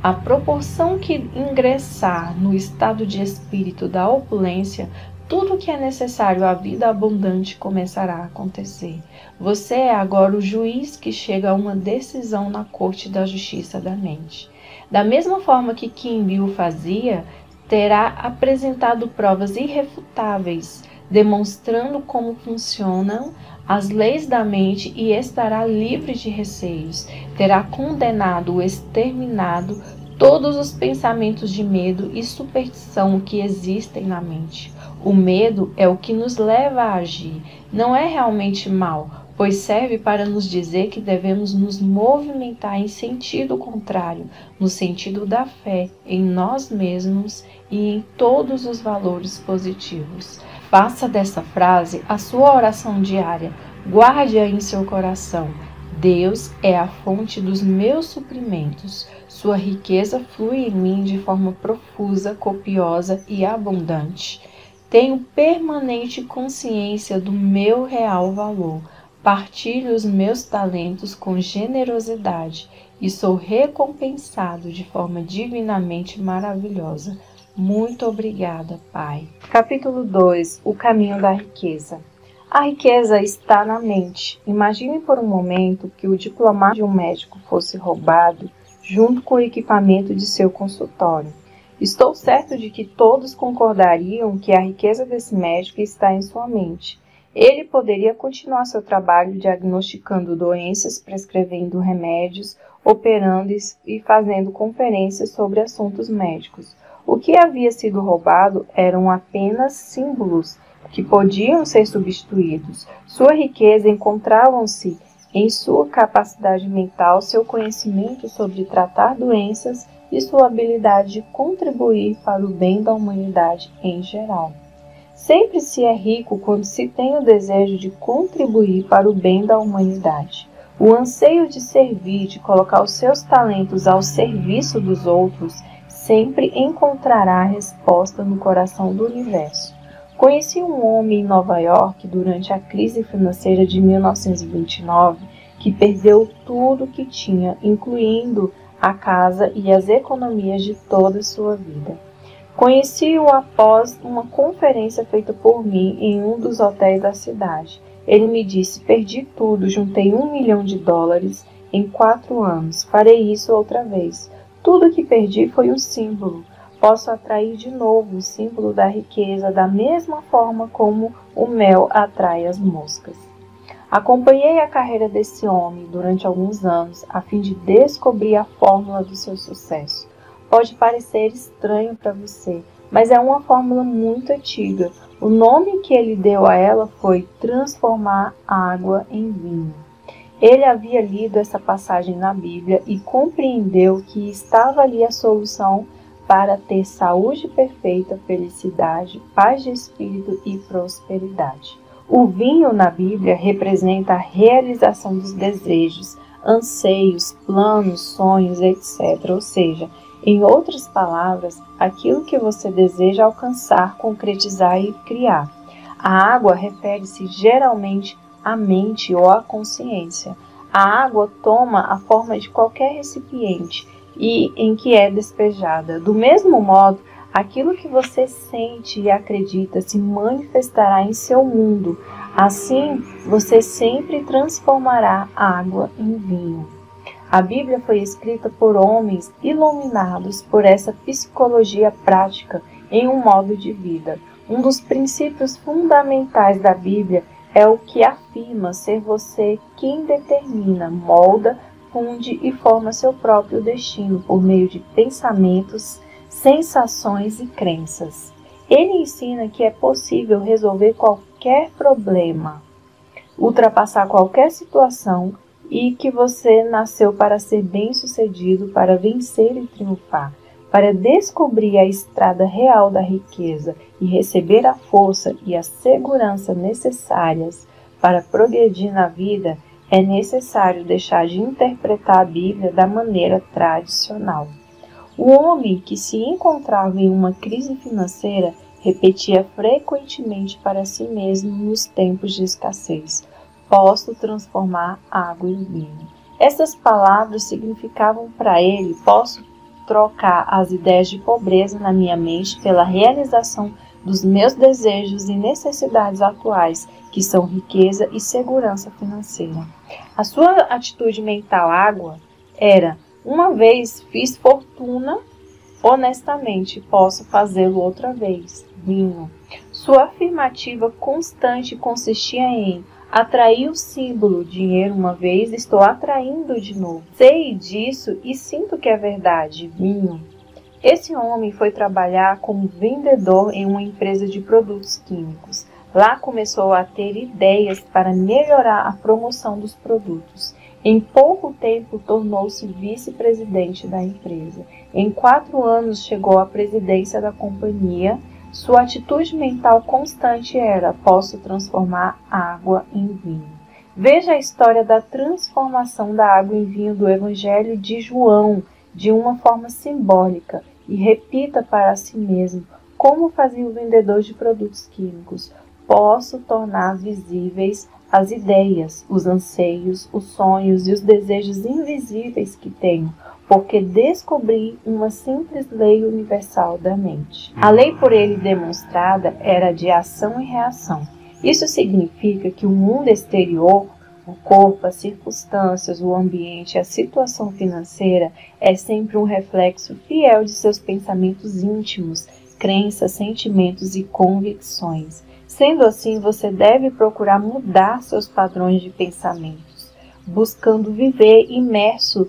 A proporção que ingressar no estado de espírito da opulência, tudo o que é necessário à vida abundante começará a acontecer. Você é agora o juiz que chega a uma decisão na corte da justiça da mente. Da mesma forma que Kim Bill fazia, terá apresentado provas irrefutáveis, demonstrando como funcionam as leis da mente e estará livre de receios. Terá condenado ou exterminado todos os pensamentos de medo e superstição que existem na mente. O medo é o que nos leva a agir, não é realmente mal, pois serve para nos dizer que devemos nos movimentar em sentido contrário, no sentido da fé, em nós mesmos e em todos os valores positivos. Faça dessa frase a sua oração diária, guarde-a em seu coração. Deus é a fonte dos meus suprimentos. Sua riqueza flui em mim de forma profusa, copiosa e abundante. Tenho permanente consciência do meu real valor. Partilho os meus talentos com generosidade e sou recompensado de forma divinamente maravilhosa. Muito obrigada, Pai. Capítulo 2: O caminho da riqueza. A riqueza está na mente. Imagine por um momento que o diploma de um médico fosse roubado junto com o equipamento de seu consultório. Estou certo de que todos concordariam que a riqueza desse médico está em sua mente. Ele poderia continuar seu trabalho diagnosticando doenças, prescrevendo remédios, operando e fazendo conferências sobre assuntos médicos. O que havia sido roubado eram apenas símbolos que podiam ser substituídos. Sua riqueza encontravam-se em sua capacidade mental, seu conhecimento sobre tratar doenças e sua habilidade de contribuir para o bem da humanidade em geral. Sempre se é rico quando se tem o desejo de contribuir para o bem da humanidade. O anseio de servir, de colocar os seus talentos ao serviço dos outros, sempre encontrará a resposta no coração do universo. Conheci um homem em Nova York durante a crise financeira de 1929 que perdeu tudo que tinha, incluindo a casa e as economias de toda a sua vida. Conheci-o após uma conferência feita por mim em um dos hotéis da cidade. Ele me disse: perdi tudo, juntei $1 milhão em 4 anos. Farei isso outra vez. Tudo que perdi foi um símbolo. Posso atrair de novo o símbolo da riqueza da mesma forma como o mel atrai as moscas. Acompanhei a carreira desse homem durante alguns anos a fim de descobrir a fórmula do seu sucesso. Pode parecer estranho para você, mas é uma fórmula muito antiga. O nome que ele deu a ela foi transformar água em vinho. Ele havia lido essa passagem na Bíblia e compreendeu que estava ali a solução para ter saúde perfeita, felicidade, paz de espírito e prosperidade. O vinho na Bíblia representa a realização dos desejos, anseios, planos, sonhos, etc. Ou seja, em outras palavras, aquilo que você deseja alcançar, concretizar e criar. A água refere-se geralmente à mente ou à consciência. A água toma a forma de qualquer recipiente e em que é despejada. Do mesmo modo, aquilo que você sente e acredita se manifestará em seu mundo. Assim, você sempre transformará água em vinho. A Bíblia foi escrita por homens iluminados por essa psicologia prática em um modo de vida. Um dos princípios fundamentais da Bíblia é o que afirma ser você quem determina, molda, funde e forma seu próprio destino por meio de pensamentos, sensações e crenças. Ele ensina que é possível resolver qualquer problema, ultrapassar qualquer situação e que você nasceu para ser bem-sucedido, para vencer e triunfar, para descobrir a estrada real da riqueza e receber a força e a segurança necessárias para progredir na vida. É necessário deixar de interpretar a Bíblia da maneira tradicional. O homem que se encontrava em uma crise financeira repetia frequentemente para si mesmo nos tempos de escassez: posso transformar água em vinho. Essas palavras significavam para ele: posso trocar as ideias de pobreza na minha mente pela realização dos meus desejos e necessidades atuais, que são riqueza e segurança financeira. A sua atitude mental água era: uma vez fiz fortuna, honestamente, posso fazê-lo outra vez, vinho. Sua afirmativa constante consistia em: atraí o símbolo dinheiro uma vez, estou atraindo de novo. Sei disso e sinto que é verdade, vinho. Esse homem foi trabalhar como vendedor em uma empresa de produtos químicos. Lá começou a ter ideias para melhorar a promoção dos produtos. Em pouco tempo, tornou-se vice-presidente da empresa. Em 4 anos, chegou à presidência da companhia. Sua atitude mental constante era: posso transformar água em vinho. Veja a história da transformação da água em vinho do Evangelho de João, de uma forma simbólica, e repita para si mesmo, como fazia o vendedor de produtos químicos: posso tornar visíveis as ideias, os anseios, os sonhos e os desejos invisíveis que tenho, porque descobri uma simples lei universal da mente. A lei por ele demonstrada era de ação e reação. Isso significa que o mundo exterior, o corpo, as circunstâncias, o ambiente, a situação financeira é sempre um reflexo fiel de seus pensamentos íntimos, crenças, sentimentos e convicções. Sendo assim, você deve procurar mudar seus padrões de pensamentos, buscando viver imerso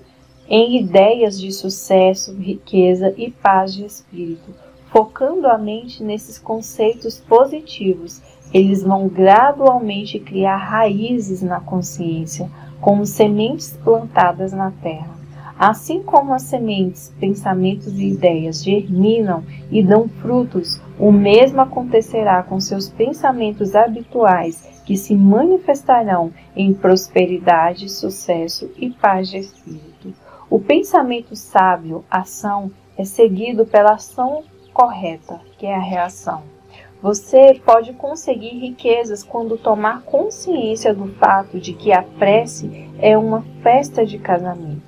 em ideias de sucesso, riqueza e paz de espírito, focando a mente nesses conceitos positivos. Eles vão gradualmente criar raízes na consciência, como sementes plantadas na terra. Assim como as sementes, pensamentos e ideias germinam e dão frutos, o mesmo acontecerá com seus pensamentos habituais, que se manifestarão em prosperidade, sucesso e paz de espírito. O pensamento sábio, ação, é seguido pela ação correta, que é a reação. Você pode conseguir riquezas quando tomar consciência do fato de que a prece é uma festa de casamento.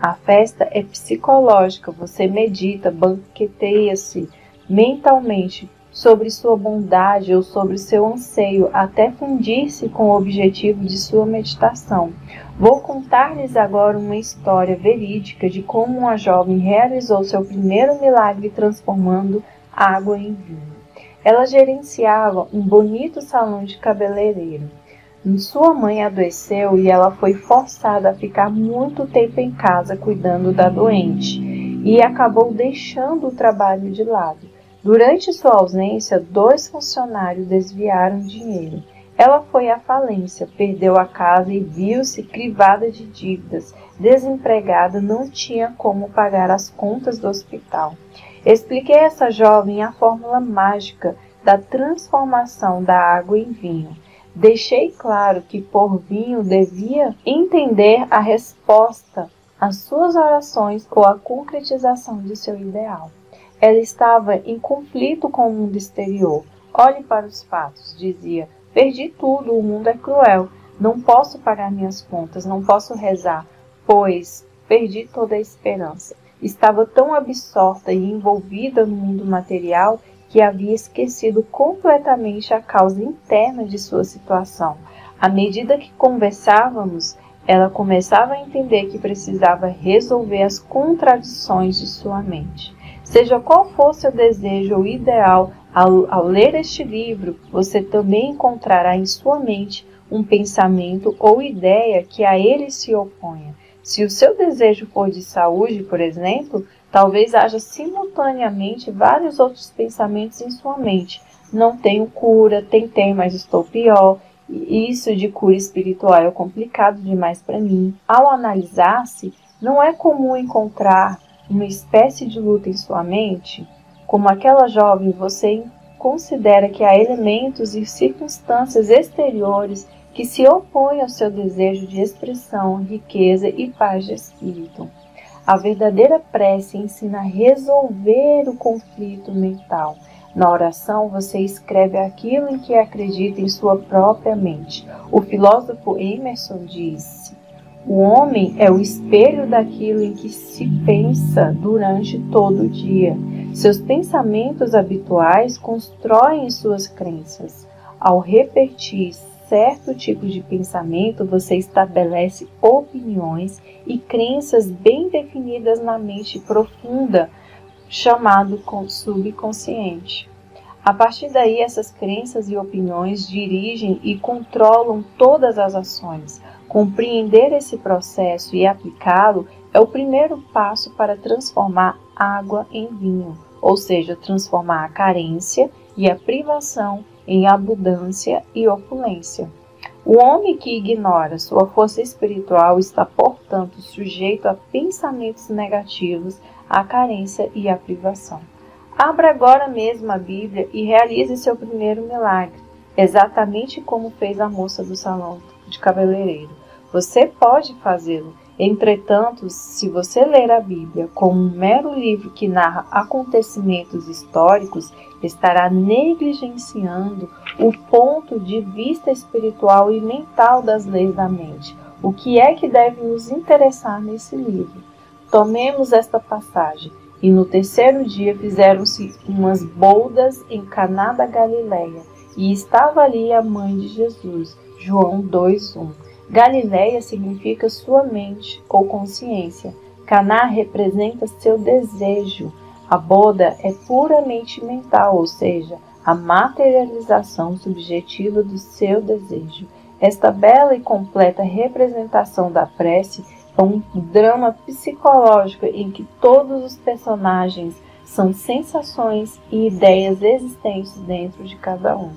A festa é psicológica, você medita, banqueteia-se mentalmente sobre sua bondade ou sobre seu anseio, até fundir-se com o objetivo de sua meditação. Vou contar-lhes agora uma história verídica de como uma jovem realizou seu primeiro milagre transformando água em vinho. Ela gerenciava um bonito salão de cabeleireiro. Sua mãe adoeceu e ela foi forçada a ficar muito tempo em casa cuidando da doente e acabou deixando o trabalho de lado. Durante sua ausência, 2 funcionários desviaram dinheiro. Ela foi à falência, perdeu a casa e viu-se crivada de dívidas. Desempregada, não tinha como pagar as contas do hospital. Expliquei a essa jovem a fórmula mágica da transformação da água em vinho. Deixei claro que por vinho devia entender a resposta às suas orações ou a concretização de seu ideal. Ela estava em conflito com o mundo exterior. Olhe para os fatos, dizia. Perdi tudo, o mundo é cruel. Não posso pagar minhas contas, não posso rezar, pois perdi toda a esperança. Estava tão absorta e envolvida no mundo material que havia esquecido completamente a causa interna de sua situação. À medida que conversávamos, ela começava a entender que precisava resolver as contradições de sua mente. Seja qual for seu desejo ou ideal, ao ler este livro, você também encontrará em sua mente um pensamento ou ideia que a ele se oponha. Se o seu desejo for de saúde, por exemplo, talvez haja simultaneamente vários outros pensamentos em sua mente. Não tenho cura, tentei, mas estou pior. Isso de cura espiritual é complicado demais para mim. Ao analisar-se, não é comum encontrar uma espécie de luta em sua mente? Como aquela jovem, você considera que há elementos e circunstâncias exteriores que se opõem ao seu desejo de expressão, riqueza e paz de espírito. A verdadeira prece ensina a resolver o conflito mental. Na oração, você escreve aquilo em que acredita em sua própria mente. O filósofo Emerson disse: o homem é o espelho daquilo em que se pensa durante todo o dia. Seus pensamentos habituais constroem suas crenças. Ao repetir certo tipo de pensamento, você estabelece opiniões e crenças bem definidas na mente profunda, chamado subconsciente. A partir daí, essas crenças e opiniões dirigem e controlam todas as ações. Compreender esse processo e aplicá-lo é o primeiro passo para transformar água em vinho, ou seja, transformar a carência e a privação em abundância e opulência. O homem que ignora sua força espiritual está, portanto, sujeito a pensamentos negativos, à carência e à privação. Abra agora mesmo a Bíblia e realize seu primeiro milagre, exatamente como fez a moça do salão de cabeleireiro. Você pode fazê-lo. Entretanto, se você ler a Bíblia como um mero livro que narra acontecimentos históricos, estará negligenciando o ponto de vista espiritual e mental das leis da mente. O que é que deve nos interessar nesse livro? Tomemos esta passagem. E no terceiro dia fizeram-se umas bodas em Caná da Galileia, e estava ali a mãe de Jesus. João 2:1. Galileia significa sua mente ou consciência. Caná representa seu desejo. A boda é puramente mental, ou seja, a materialização subjetiva do seu desejo. Esta bela e completa representação da prece é um drama psicológico em que todos os personagens são sensações e ideias existentes dentro de cada um.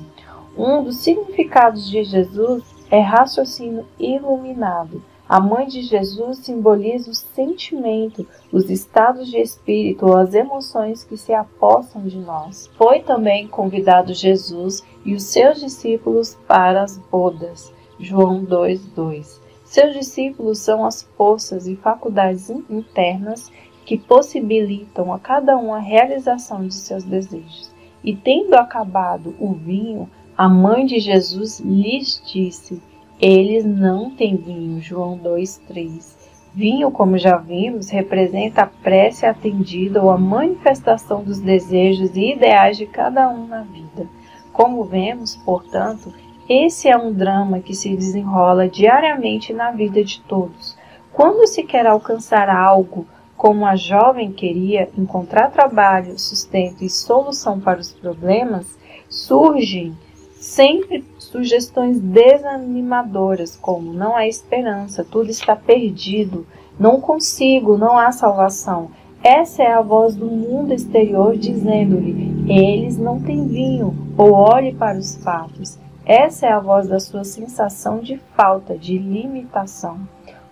Um dos significados de Jesus é raciocínio iluminado. A mãe de Jesus simboliza o sentimento, os estados de espírito ou as emoções que se apossam de nós. Foi também convidado Jesus e os seus discípulos para as bodas. João 2:2. Seus discípulos são as forças e faculdades internas que possibilitam a cada um a realização de seus desejos. E tendo acabado o vinho, a mãe de Jesus lhes disse: eles não têm vinho. João 2:3. Vinho, como já vimos, representa a prece atendida ou a manifestação dos desejos e ideais de cada um na vida. Como vemos, portanto, esse é um drama que se desenrola diariamente na vida de todos. Quando se quer alcançar algo, como a jovem queria, encontrar trabalho, sustento e solução para os problemas, surgem sempre sugestões desanimadoras, como: não há esperança, tudo está perdido, não consigo, não há salvação. Essa é a voz do mundo exterior dizendo-lhe: eles não têm vinho, ou olhe para os fatos. Essa é a voz da sua sensação de falta, de limitação.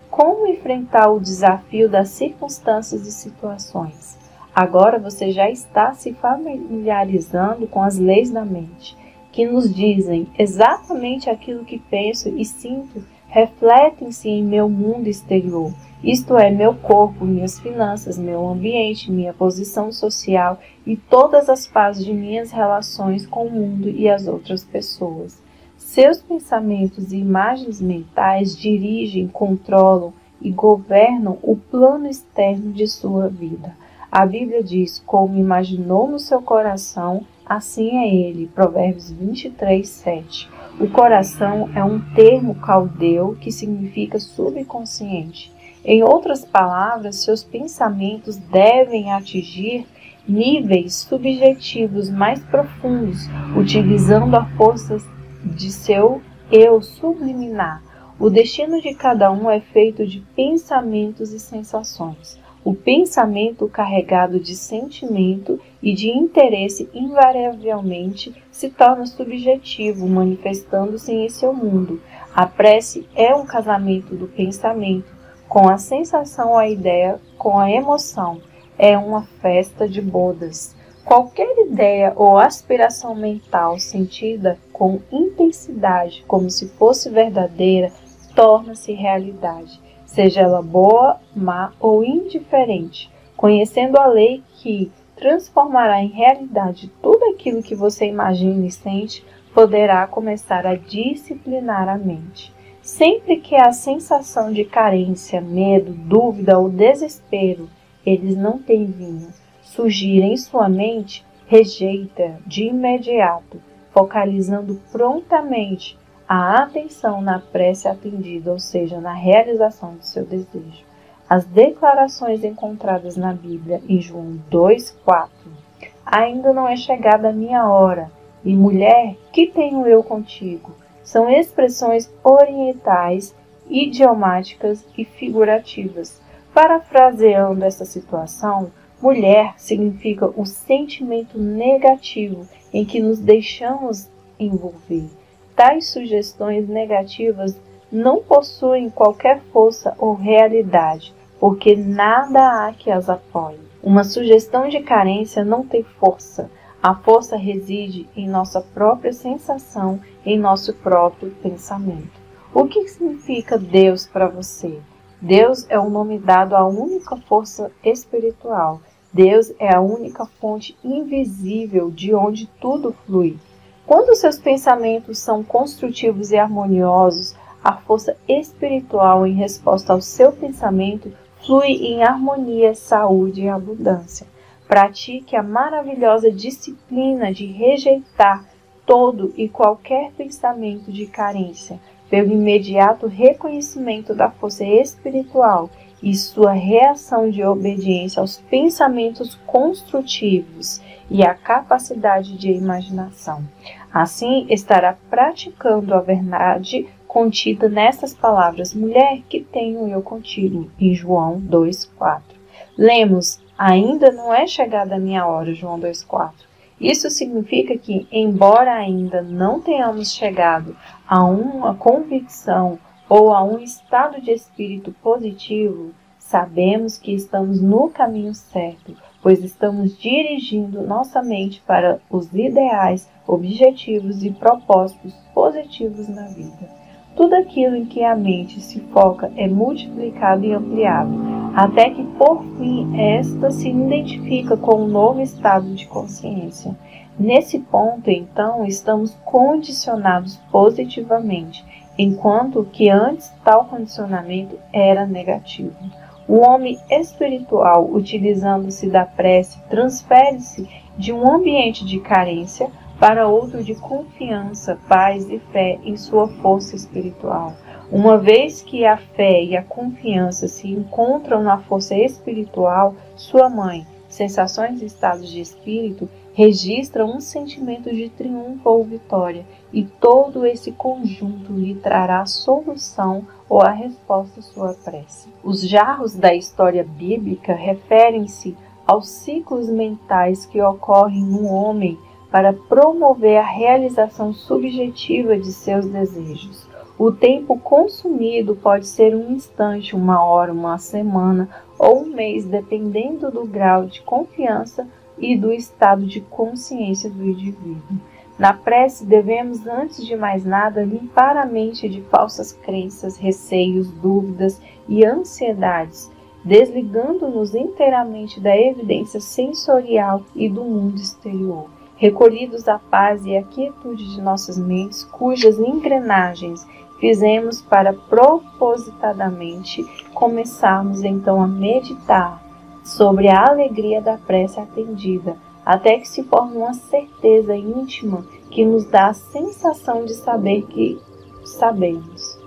Como enfrentar o desafio das circunstâncias e situações? Agora você já está se familiarizando com as leis da mente, que nos dizem: exatamente aquilo que penso e sinto refletem-se em meu mundo exterior, isto é, meu corpo, minhas finanças, meu ambiente, minha posição social e todas as fases de minhas relações com o mundo e as outras pessoas. Seus pensamentos e imagens mentais dirigem, controlam e governam o plano externo de sua vida. A Bíblia diz: como imaginou no seu coração, assim é ele. Provérbios 23:7. O coração é um termo caldeu que significa subconsciente. Em outras palavras, seus pensamentos devem atingir níveis subjetivos mais profundos, utilizando a força de seu eu subliminar. O destino de cada um é feito de pensamentos e sensações. O pensamento carregado de sentimento e de interesse invariavelmente se torna subjetivo, manifestando-se em seu mundo. A prece é um casamento do pensamento, com a sensação, a ideia, com a emoção. É uma festa de bodas. Qualquer ideia ou aspiração mental sentida com intensidade, como se fosse verdadeira, torna-se realidade, seja ela boa, má ou indiferente, conhecendo a lei que transformará em realidade tudo aquilo que você imagina e sente, poderá começar a disciplinar a mente. Sempre que há sensação de carência, medo, dúvida ou desespero, eles não têm vinho, surgir em sua mente, rejeita de imediato, focalizando prontamente a atenção na prece atendida, ou seja, na realização do seu desejo. As declarações encontradas na Bíblia em João 2:4. Ainda não é chegada a minha hora, e mulher, que tenho eu contigo? São expressões orientais, idiomáticas e figurativas. Parafraseando essa situação, mulher significa o sentimento negativo em que nos deixamos envolver. Tais sugestões negativas não possuem qualquer força ou realidade, porque nada há que as apoie. Uma sugestão de carência não tem força. A força reside em nossa própria sensação, em nosso próprio pensamento. O que significa Deus para você? Deus é o nome dado à única força espiritual. Deus é a única fonte invisível de onde tudo flui. Quando seus pensamentos são construtivos e harmoniosos, a força espiritual em resposta ao seu pensamento flui em harmonia, saúde e abundância. Pratique a maravilhosa disciplina de rejeitar todo e qualquer pensamento de carência, pelo imediato reconhecimento da força espiritual e sua reação de obediência aos pensamentos construtivos e à capacidade de imaginação. Assim, estará praticando a verdade contida nessas palavras: mulher, que tenho eu contigo, em João 2:4. Lemos, ainda não é chegada a minha hora, João 2:4. Isso significa que, embora ainda não tenhamos chegado a uma convicção ou a um estado de espírito positivo, sabemos que estamos no caminho certo, pois estamos dirigindo nossa mente para os ideais, objetivos e propósitos positivos na vida. Tudo aquilo em que a mente se foca é multiplicado e ampliado, até que por fim esta se identifica com um novo estado de consciência. Nesse ponto, então, estamos condicionados positivamente, enquanto que antes tal condicionamento era negativo. O homem espiritual, utilizando-se da prece, transfere-se de um ambiente de carência para outro de confiança, paz e fé em sua força espiritual. Uma vez que a fé e a confiança se encontram na força espiritual, sua mãe, sensações e estados de espírito, registra um sentimento de triunfo ou vitória, e todo esse conjunto lhe trará a solução ou a resposta à sua prece. Os jarros da história bíblica referem-se aos ciclos mentais que ocorrem no homem para promover a realização subjetiva de seus desejos. O tempo consumido pode ser um instante, uma hora, uma semana ou um mês, dependendo do grau de confiança e do estado de consciência do indivíduo. Na prece, devemos, antes de mais nada, limpar a mente de falsas crenças, receios, dúvidas e ansiedades, desligando-nos inteiramente da evidência sensorial e do mundo exterior, recolhidos à paz e à quietude de nossas mentes, cujas engrenagens fizemos para propositadamente começarmos então a meditar sobre a alegria da prece atendida, até que se forme uma certeza íntima que nos dá a sensação de saber que sabemos.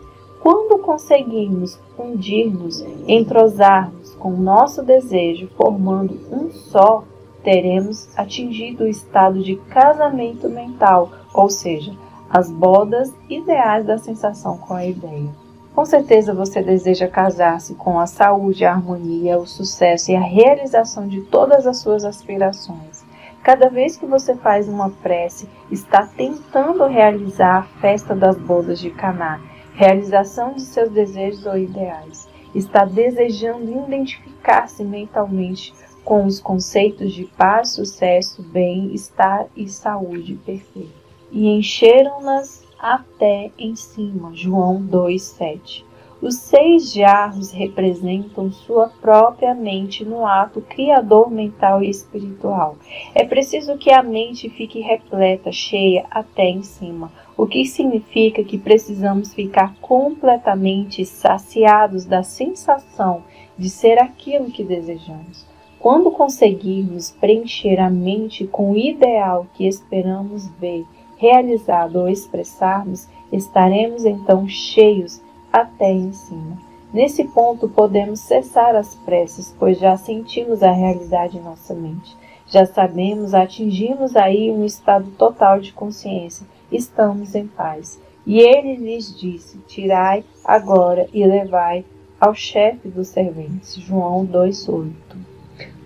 Quando conseguimos fundir-nos, entrosar-nos com o nosso desejo, formando um só, teremos atingido o estado de casamento mental, ou seja, as bordas ideais da sensação com a ideia. Com certeza você deseja casar-se com a saúde, a harmonia, o sucesso e a realização de todas as suas aspirações. Cada vez que você faz uma prece, está tentando realizar a festa das bodas de Caná, realização de seus desejos ou ideais. Está desejando identificar-se mentalmente com os conceitos de paz, sucesso, bem-estar e saúde perfeita. E encheram-nas até em cima, João 2,7. Os 6 jarros representam sua própria mente no ato criador mental e espiritual. É preciso que a mente fique repleta, cheia, até em cima, o que significa que precisamos ficar completamente saciados da sensação de ser aquilo que desejamos. Quando conseguirmos preencher a mente com o ideal que esperamos ver realizado ou expressarmos, estaremos então cheios até em cima. Nesse ponto podemos cessar as preces, pois já sentimos a realidade em nossa mente. Já sabemos, atingimos aí um estado total de consciência, estamos em paz. E ele lhes disse, tirai agora e levai ao chefe dos serventes, João 2,8.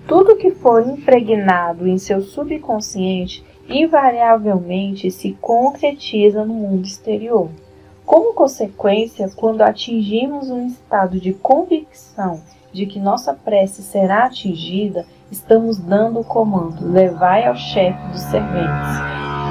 Tudo que for impregnado em seu subconsciente, invariavelmente se concretiza no mundo exterior. Como consequência, quando atingimos um estado de convicção de que nossa prece será atingida, estamos dando o comando, levai ao chefe dos serventes.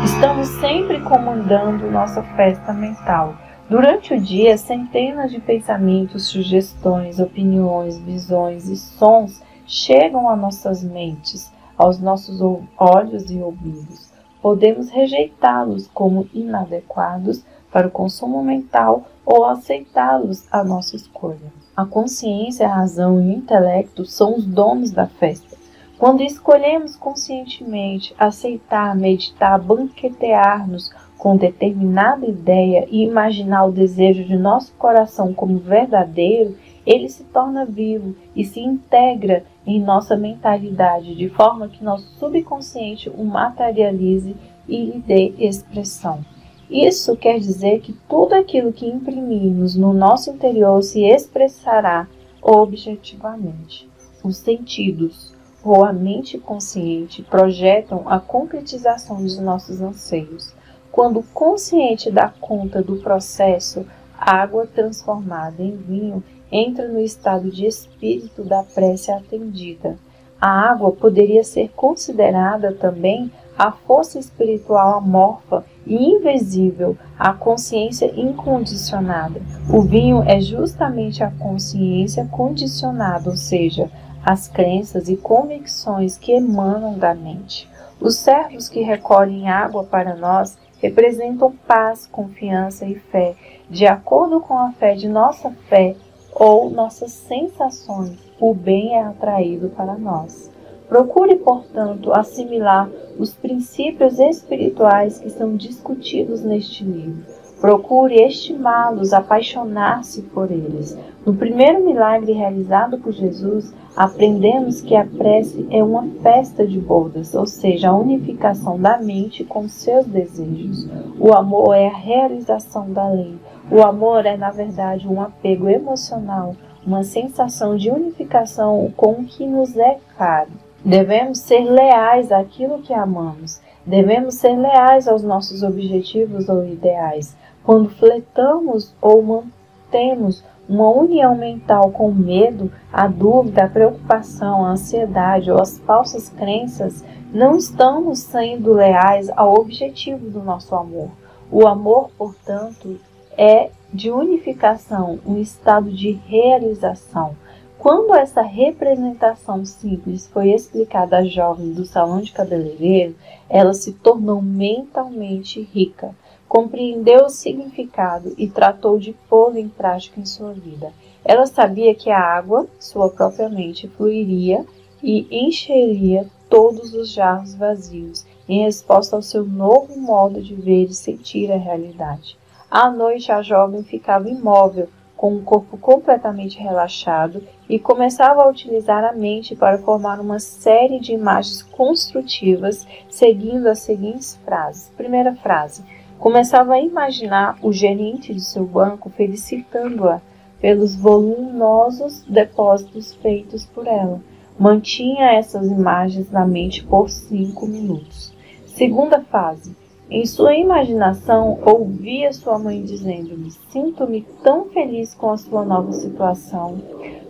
Estamos sempre comandando nossa festa mental. Durante o dia, centenas de pensamentos, sugestões, opiniões, visões e sons chegam a nossas mentes, aos nossos olhos e ouvidos. Podemos rejeitá-los como inadequados para o consumo mental ou aceitá-los à nossa escolha. A consciência, a razão e o intelecto são os donos da festa. Quando escolhemos conscientemente aceitar, meditar, banquetear-nos com determinada ideia e imaginar o desejo de nosso coração como verdadeiro, ele se torna vivo e se integra em nossa mentalidade, de forma que nosso subconsciente o materialize e lhe dê expressão. Isso quer dizer que tudo aquilo que imprimimos no nosso interior se expressará objetivamente. Os sentidos ou a mente consciente projetam a concretização dos nossos anseios. Quando o consciente dá conta do processo, água transformada em vinho entra no estado de espírito da prece atendida. A água poderia ser considerada também a força espiritual amorfa e invisível, a consciência incondicionada. O vinho é justamente a consciência condicionada, ou seja, as crenças e convicções que emanam da mente. Os servos que recolhem água para nós representam paz, confiança e fé, de acordo com a fé de nossa fé, ou nossas sensações, o bem é atraído para nós. Procure, portanto, assimilar os princípios espirituais que são discutidos neste livro. Procure estimá-los, apaixonar-se por eles. No primeiro milagre realizado por Jesus, aprendemos que a prece é uma festa de bodas, ou seja, a unificação da mente com seus desejos. O amor é a realização da lei. O amor é, na verdade, um apego emocional, uma sensação de unificação com o que nos é caro. Devemos ser leais àquilo que amamos. Devemos ser leais aos nossos objetivos ou ideais. Quando flertamos ou mantemos uma união mental com o medo, a dúvida, a preocupação, a ansiedade ou as falsas crenças, não estamos sendo leais ao objetivo do nosso amor. O amor, portanto, é de unificação, um estado de realização. Quando essa representação simples foi explicada à jovem do salão de cabeleireiro, ela se tornou mentalmente rica, compreendeu o significado e tratou de pô-lo em prática em sua vida. Ela sabia que a água, sua própria mente, fluiria e encheria todos os jarros vazios, em resposta ao seu novo modo de ver e sentir a realidade. À noite, a jovem ficava imóvel, com o corpo completamente relaxado e começava a utilizar a mente para formar uma série de imagens construtivas, seguindo as seguintes frases. Primeira frase, começava a imaginar o gerente de seu banco felicitando-a pelos voluminosos depósitos feitos por ela. Mantinha essas imagens na mente por 5 minutos. Segunda fase, em sua imaginação, ouvia sua mãe dizendo-lhe: "Sinto-me tão feliz com a sua nova situação."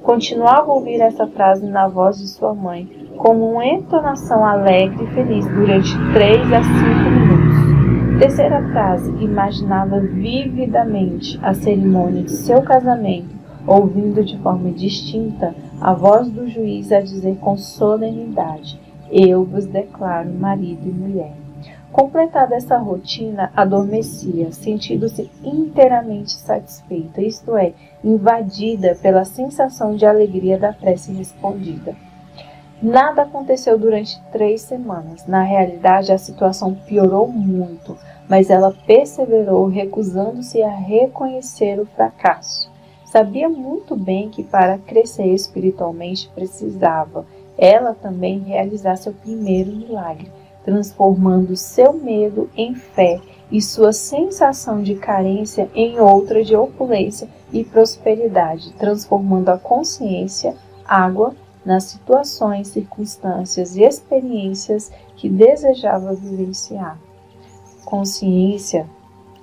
Continuava a ouvir essa frase na voz de sua mãe, como uma entonação alegre e feliz, durante 3 a 5 minutos. Terceira frase, imaginava vividamente a cerimônia de seu casamento, ouvindo de forma distinta a voz do juiz a dizer com solenidade: "Eu vos declaro marido e mulher." Completada essa rotina, adormecia, sentindo-se inteiramente satisfeita, isto é, invadida pela sensação de alegria da prece respondida. Nada aconteceu durante 3 semanas. Na realidade, a situação piorou muito, mas ela perseverou, recusando-se a reconhecer o fracasso. Sabia muito bem que para crescer espiritualmente precisava ela também realizar seu primeiro milagre, transformando seu medo em fé e sua sensação de carência em outra de opulência e prosperidade, transformando a consciência, água, nas situações, circunstâncias e experiências que desejava vivenciar. Consciência,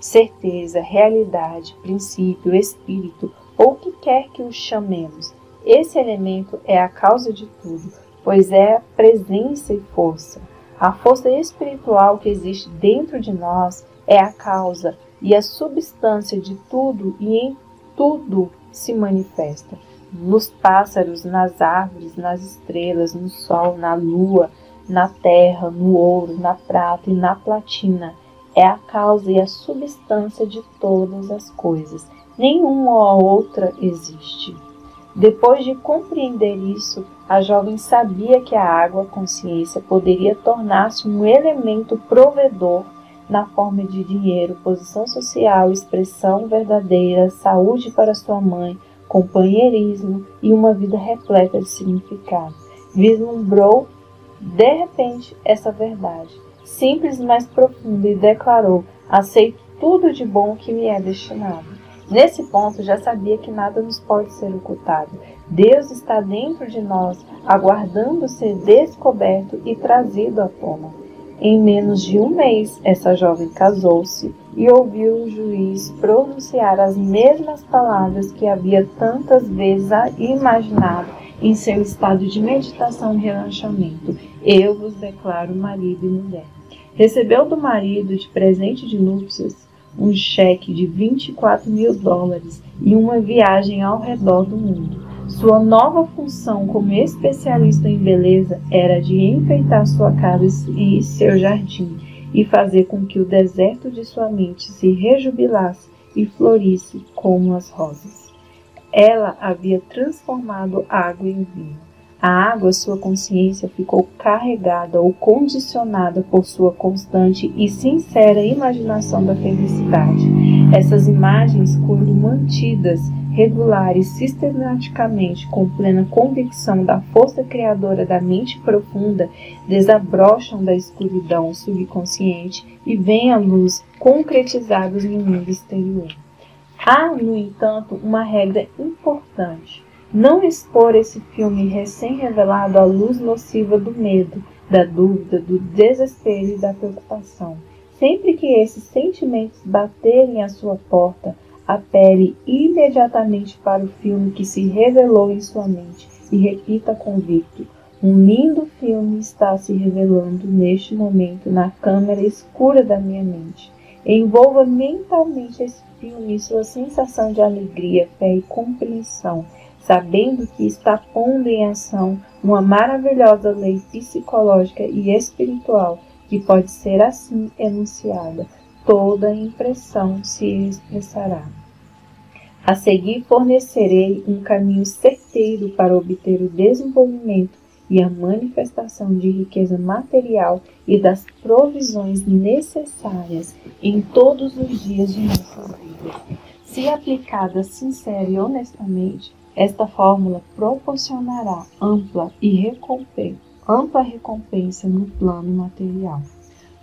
certeza, realidade, princípio, espírito, ou o que quer que o chamemos, esse elemento é a causa de tudo, pois é a presença e força. A força espiritual que existe dentro de nós é a causa e a substância de tudo e em tudo se manifesta. Nos pássaros, nas árvores, nas estrelas, no sol, na lua, na terra, no ouro, na prata e na platina. É a causa e a substância de todas as coisas. Nenhuma ou outra existe. Depois de compreender isso, a jovem sabia que a água, a consciência, poderia tornar-se um elemento provedor na forma de dinheiro, posição social, expressão verdadeira, saúde para sua mãe, companheirismo e uma vida repleta de significado. Vislumbrou, de repente, essa verdade, simples mas profunda, e declarou: "Aceito tudo de bom que me é destinado." Nesse ponto, já sabia que nada nos pode ser ocultado. Deus está dentro de nós, aguardando ser descoberto e trazido à tona. Em menos de 1 mês, essa jovem casou-se e ouviu o juiz pronunciar as mesmas palavras que havia tantas vezes imaginado em seu estado de meditação e relaxamento: "Eu vos declaro marido e mulher." Recebeu do marido, de presente de núpcias, um cheque de $24.000 e uma viagem ao redor do mundo. Sua nova função como especialista em beleza era de enfeitar sua casa e seu jardim e fazer com que o deserto de sua mente se rejubilasse e florisse como as rosas. Ela havia transformado água em vinho. A água, sua consciência, ficou carregada ou condicionada por sua constante e sincera imaginação da felicidade. Essas imagens, quando mantidas, regulares, sistematicamente, com plena convicção da força criadora da mente profunda, desabrocham da escuridão subconsciente e vêm à luz, concretizados no mundo exterior. Há, no entanto, uma regra importante: não expor esse filme recém-revelado à luz nociva do medo, da dúvida, do desespero e da preocupação. Sempre que esses sentimentos baterem à sua porta, apele imediatamente para o filme que se revelou em sua mente e repita convicto: "Um lindo filme está se revelando neste momento na câmara escura da minha mente." Envolva mentalmente esse filme e sua sensação de alegria, fé e compreensão, sabendo que está pondo em ação uma maravilhosa lei psicológica e espiritual que pode ser assim enunciada: "Toda impressão se expressará." A seguir fornecerei um caminho certeiro para obter o desenvolvimento e a manifestação de riqueza material e das provisões necessárias em todos os dias de nossas vidas. Se aplicada sincera e honestamente, esta fórmula proporcionará ampla recompensa no plano material.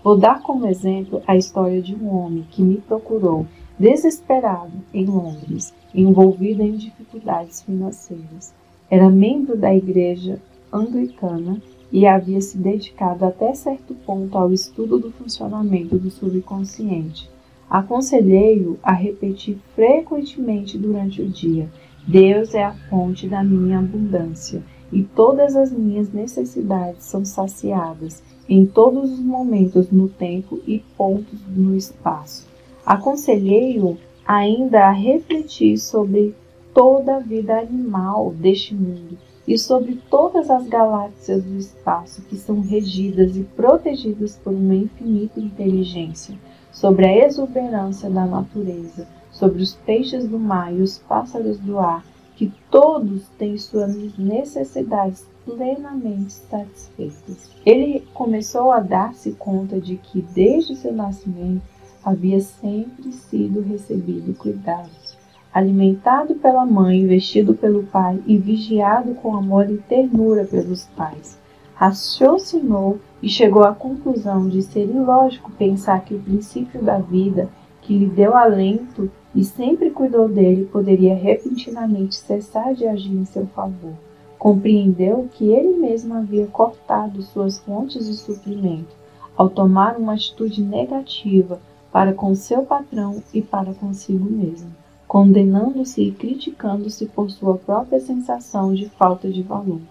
Vou dar como exemplo a história de um homem que me procurou desesperado em Londres, envolvido em dificuldades financeiras. Era membro da igreja anglicana e havia se dedicado até certo ponto ao estudo do funcionamento do subconsciente. Aconselhei-o a repetir frequentemente durante o dia: Deus é a fonte da minha abundância e todas as minhas necessidades são saciadas em todos os momentos no tempo e pontos no espaço. Aconselhei-o ainda a refletir sobre toda a vida animal deste mundo e sobre todas as galáxias do espaço que são regidas e protegidas por uma infinita inteligência, sobre a exuberância da natureza, sobre os peixes do mar e os pássaros do ar, que todos têm suas necessidades plenamente satisfeitas. Ele começou a dar-se conta de que, desde seu nascimento, havia sempre sido recebido cuidados, alimentado pela mãe, vestido pelo pai e vigiado com amor e ternura pelos pais. Raciocinou e chegou à conclusão de ser ilógico pensar que o princípio da vida, que lhe deu alento e sempre cuidou dele, poderia repentinamente cessar de agir em seu favor. Compreendeu que ele mesmo havia cortado suas fontes de suprimento, ao tomar uma atitude negativa para com seu patrão e para consigo mesmo, condenando-se e criticando-se por sua própria sensação de falta de valor.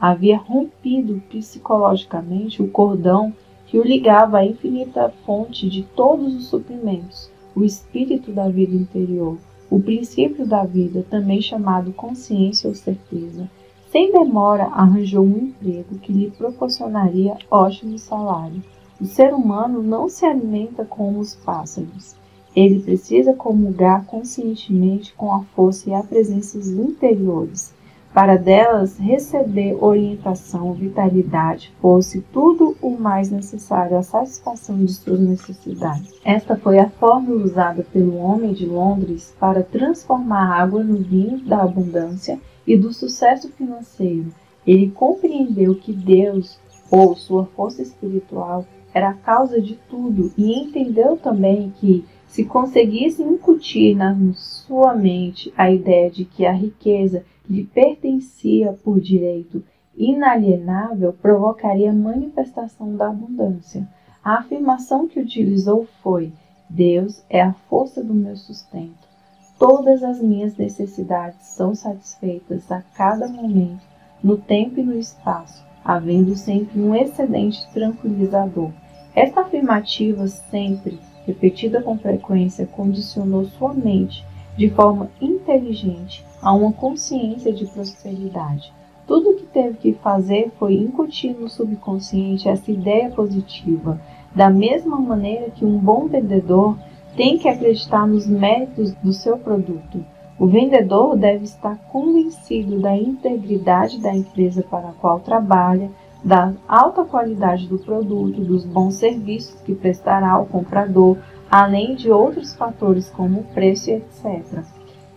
Havia rompido psicologicamente o cordão que o ligava à infinita fonte de todos os suprimentos, o espírito da vida interior, o princípio da vida, também chamado consciência ou certeza. Sem demora, arranjou um emprego que lhe proporcionaria ótimo salário. O ser humano não se alimenta como os pássaros. Ele precisa comungar conscientemente com a força e a presença interiores, para delas receber orientação, vitalidade, força e tudo o mais necessário à satisfação de suas necessidades. Esta foi a fórmula usada pelo homem de Londres para transformar a água no vinho da abundância e do sucesso financeiro. Ele compreendeu que Deus, ou sua força espiritual, era a causa de tudo e entendeu também que, se conseguisse incutir na sua mente a ideia de que a riqueza lhe pertencia por direito inalienável, provocaria a manifestação da abundância. A afirmação que utilizou foi: Deus é a força do meu sustento. Todas as minhas necessidades são satisfeitas a cada momento, no tempo e no espaço, havendo sempre um excedente tranquilizador. Esta afirmativa, sempre repetida com frequência, condicionou sua mente de forma inteligente a uma consciência de prosperidade. Tudo o que teve que fazer foi incutir no subconsciente essa ideia positiva, da mesma maneira que um bom vendedor tem que acreditar nos méritos do seu produto. O vendedor deve estar convencido da integridade da empresa para a qual trabalha, da alta qualidade do produto, dos bons serviços que prestará ao comprador, além de outros fatores como o preço, etc.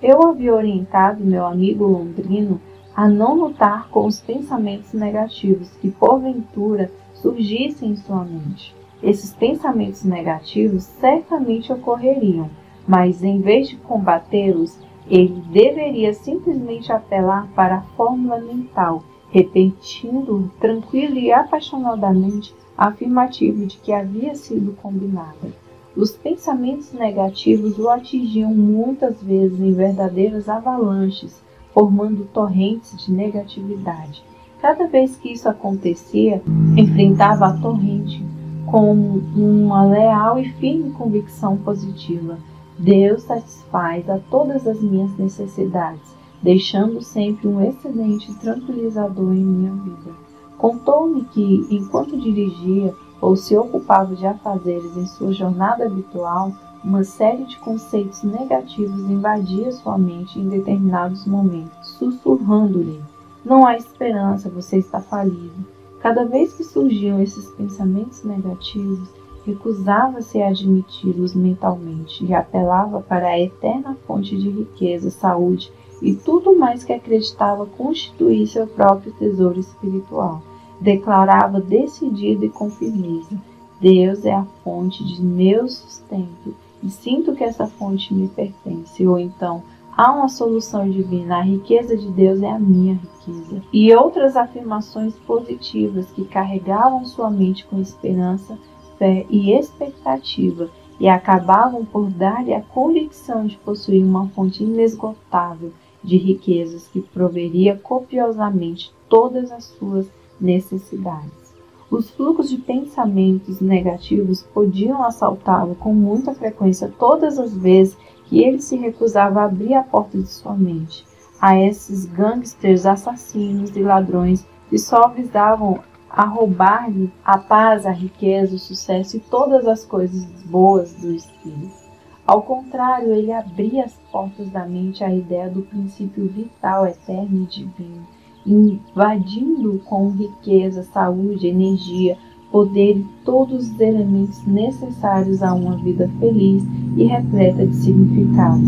Eu havia orientado meu amigo londrino a não lutar com os pensamentos negativos que, porventura, surgissem em sua mente. Esses pensamentos negativos certamente ocorreriam, mas, em vez de combatê-los, ele deveria simplesmente apelar para a fórmula mental, repetindo tranquilo e apaixonadamente a afirmativa de que havia sido combinada. Os pensamentos negativos o atingiam muitas vezes em verdadeiras avalanches, formando torrentes de negatividade. Cada vez que isso acontecia, enfrentava a torrente com uma leal e firme convicção positiva: Deus satisfaz a todas as minhas necessidades, deixando sempre um excedente tranquilizador em minha vida. Contou-me que, enquanto dirigia, ou se ocupava de afazeres em sua jornada habitual, uma série de conceitos negativos invadia sua mente em determinados momentos, sussurrando-lhe: não há esperança, você está falido. Cada vez que surgiam esses pensamentos negativos, recusava-se a admiti-los mentalmente e apelava para a eterna fonte de riqueza, saúde e tudo mais que acreditava constituir seu próprio tesouro espiritual. Declarava decidido e com firmeza: Deus é a fonte de meu sustento e sinto que essa fonte me pertence. Ou então, há uma solução divina, a riqueza de Deus é a minha riqueza. E outras afirmações positivas que carregavam sua mente com esperança, fé e expectativa e acabavam por dar-lhe a convicção de possuir uma fonte inesgotável de riquezas que proveria copiosamente todas as suas necessidades. Os fluxos de pensamentos negativos podiam assaltá-lo com muita frequência todas as vezes que ele se recusava a abrir a porta de sua mente a esses gangsters, assassinos e ladrões que só visavam a roubar-lhe a paz, a riqueza, o sucesso e todas as coisas boas do espírito. Ao contrário, ele abria as portas da mente à ideia do princípio vital, eterno e divino, invadindo com riqueza, saúde, energia, poder e todos os elementos necessários a uma vida feliz e repleta de significado.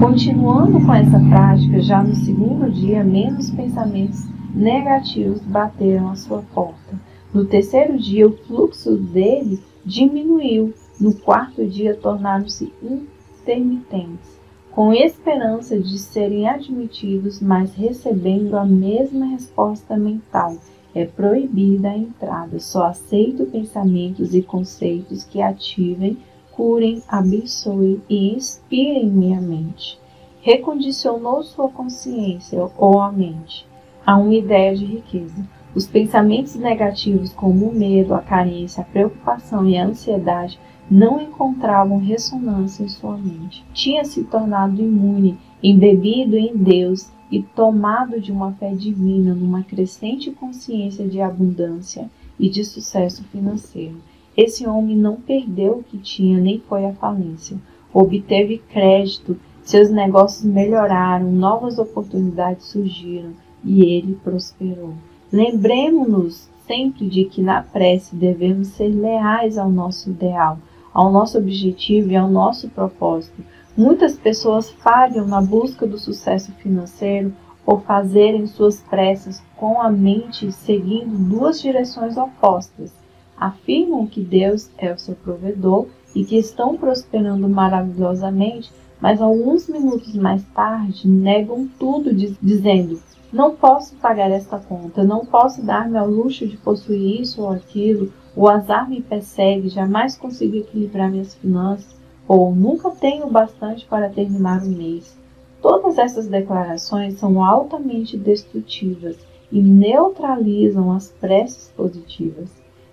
Continuando com essa prática, já no segundo dia, menos pensamentos negativos bateram à sua porta. No terceiro dia, o fluxo dele diminuiu. No quarto dia, tornaram-se intermitentes, com esperança de serem admitidos, mas recebendo a mesma resposta mental: é proibida a entrada, só aceito pensamentos e conceitos que ativem, curem, abençoem e inspirem minha mente. Recondicionou sua consciência ou a mente a uma ideia de riqueza. Os pensamentos negativos, como o medo, a carência, a preocupação e a ansiedade, não encontravam ressonância em sua mente. Tinha se tornado imune, embebido em Deus e tomado de uma fé divina, numa crescente consciência de abundância e de sucesso financeiro. Esse homem não perdeu o que tinha, nem foi à falência. Obteve crédito, seus negócios melhoraram, novas oportunidades surgiram e ele prosperou. Lembremos-nos sempre de que na prece devemos ser leais ao nosso ideal, ao nosso objetivo e ao nosso propósito. Muitas pessoas falham na busca do sucesso financeiro por fazerem suas preces com a mente seguindo duas direções opostas. Afirmam que Deus é o seu provedor e que estão prosperando maravilhosamente, mas alguns minutos mais tarde negam tudo, dizendo: não posso pagar esta conta, não posso dar-me ao luxo de possuir isso ou aquilo, o azar me persegue, jamais consigo equilibrar minhas finanças, ou nunca tenho bastante para terminar o mês. Todas essas declarações são altamente destrutivas e neutralizam as preces positivas.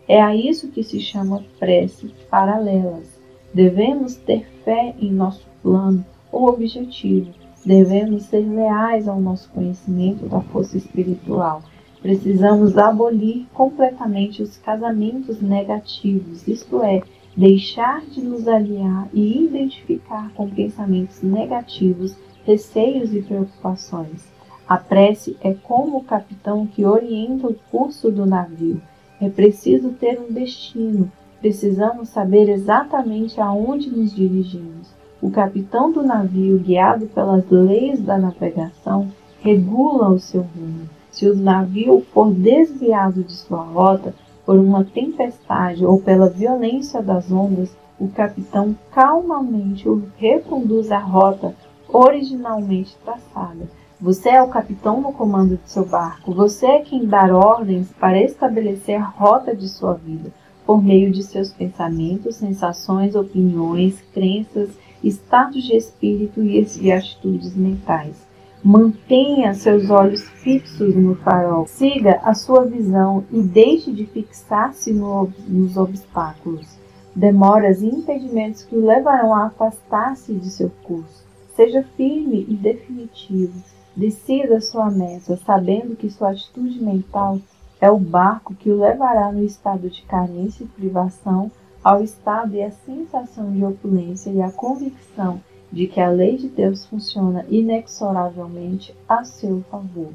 É a isso que se chama preces paralelas. Devemos ter fé em nosso plano ou objetivo. Devemos ser leais ao nosso conhecimento da força espiritual. Precisamos abolir completamente os casamentos negativos, isto é, deixar de nos aliar e identificar com pensamentos negativos, receios e preocupações. A prece é como o capitão que orienta o curso do navio. É preciso ter um destino, precisamos saber exatamente aonde nos dirigimos. O capitão do navio, guiado pelas leis da navegação, regula o seu rumo. Se o navio for desviado de sua rota por uma tempestade ou pela violência das ondas, o capitão calmamente o reconduz à rota originalmente traçada. Você é o capitão no comando de seu barco. Você é quem dá ordens para estabelecer a rota de sua vida, por meio de seus pensamentos, sensações, opiniões, crenças, estados de espírito e atitudes mentais. Mantenha seus olhos fixos no farol, siga a sua visão e deixe de fixar-se nos obstáculos, demoras e impedimentos que o levarão a afastar-se de seu curso. Seja firme e definitivo, decida sua meta, sabendo que sua atitude mental é o barco que o levará no estado de carência e privação, ao estado e à sensação de opulência e à convicção de que a lei de Deus funciona inexoravelmente a seu favor.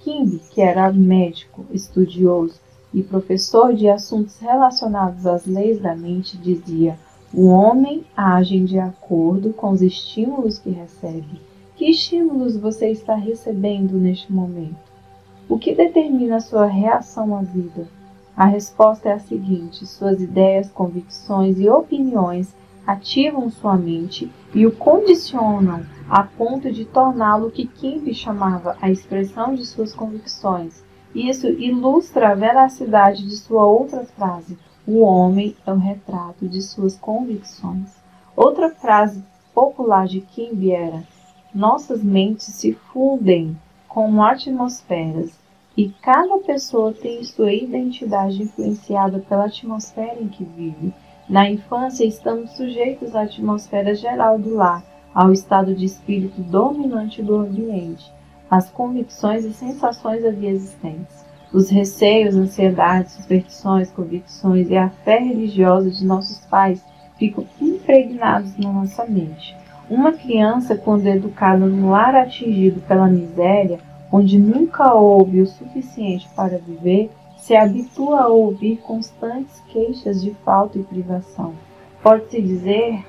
King, que era médico, estudioso, e professor de assuntos relacionados às leis da mente, dizia: o homem age de acordo com os estímulos que recebe. Que estímulos você está recebendo neste momento? O que determina a sua reação à vida? A resposta é a seguinte: suas ideias, convicções e opiniões ativam sua mente e o condicionam a ponto de torná-lo que Kimby chamava a expressão de suas convicções. Isso ilustra a veracidade de sua outra frase: o homem é o retrato de suas convicções. Outra frase popular de Kimby era: nossas mentes se fundem como atmosferas e cada pessoa tem sua identidade influenciada pela atmosfera em que vive. Na infância, estamos sujeitos à atmosfera geral do lar, ao estado de espírito dominante do ambiente, às convicções e sensações ali existentes. Os receios, ansiedades, superstições, convicções e a fé religiosa de nossos pais ficam impregnados na nossa mente. Uma criança, quando é educada num lar atingido pela miséria, onde nunca houve o suficiente para viver, se habitua a ouvir constantes queixas de falta e privação. Pode-se dizer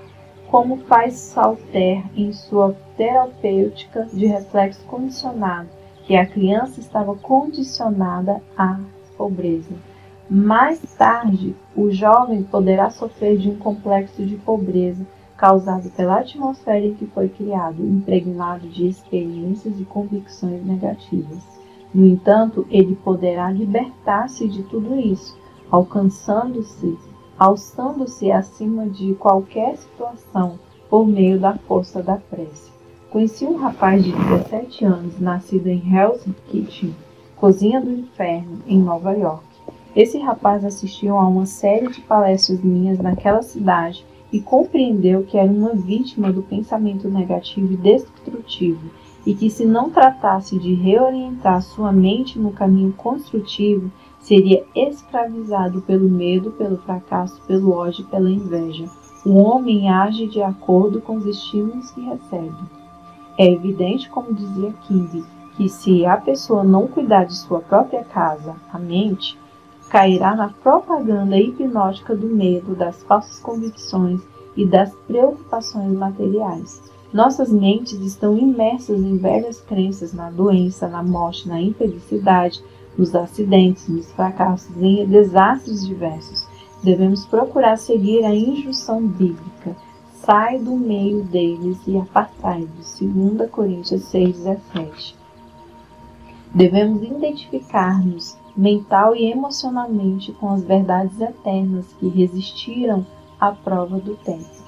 como faz Salter em sua terapêutica de reflexo condicionado, que a criança estava condicionada à pobreza. Mais tarde, o jovem poderá sofrer de um complexo de pobreza causado pela atmosfera em que foi criado, impregnado de experiências e convicções negativas. No entanto, ele poderá libertar-se de tudo isso, alçando-se acima de qualquer situação por meio da força da prece. Conheci um rapaz de 17 anos, nascido em Hell's Kitchen, cozinha do inferno, em Nova York. Esse rapaz assistiu a uma série de palestras minhas naquela cidade e compreendeu que era uma vítima do pensamento negativo e destrutivo, e que, se não tratasse de reorientar sua mente no caminho construtivo, seria escravizado pelo medo, pelo fracasso, pelo ódio, pela inveja. O homem age de acordo com os estímulos que recebe. É evidente, como dizia Kimby, que se a pessoa não cuidar de sua própria casa, a mente, cairá na propaganda hipnótica do medo, das falsas convicções e das preocupações materiais. Nossas mentes estão imersas em velhas crenças, na doença, na morte, na infelicidade, nos acidentes, nos fracassos, em desastres diversos. Devemos procurar seguir a injunção bíblica: sai do meio deles e apartai-vos, 2 Coríntios 6,17. Devemos identificar-nos mental e emocionalmente com as verdades eternas que resistiram à prova do tempo.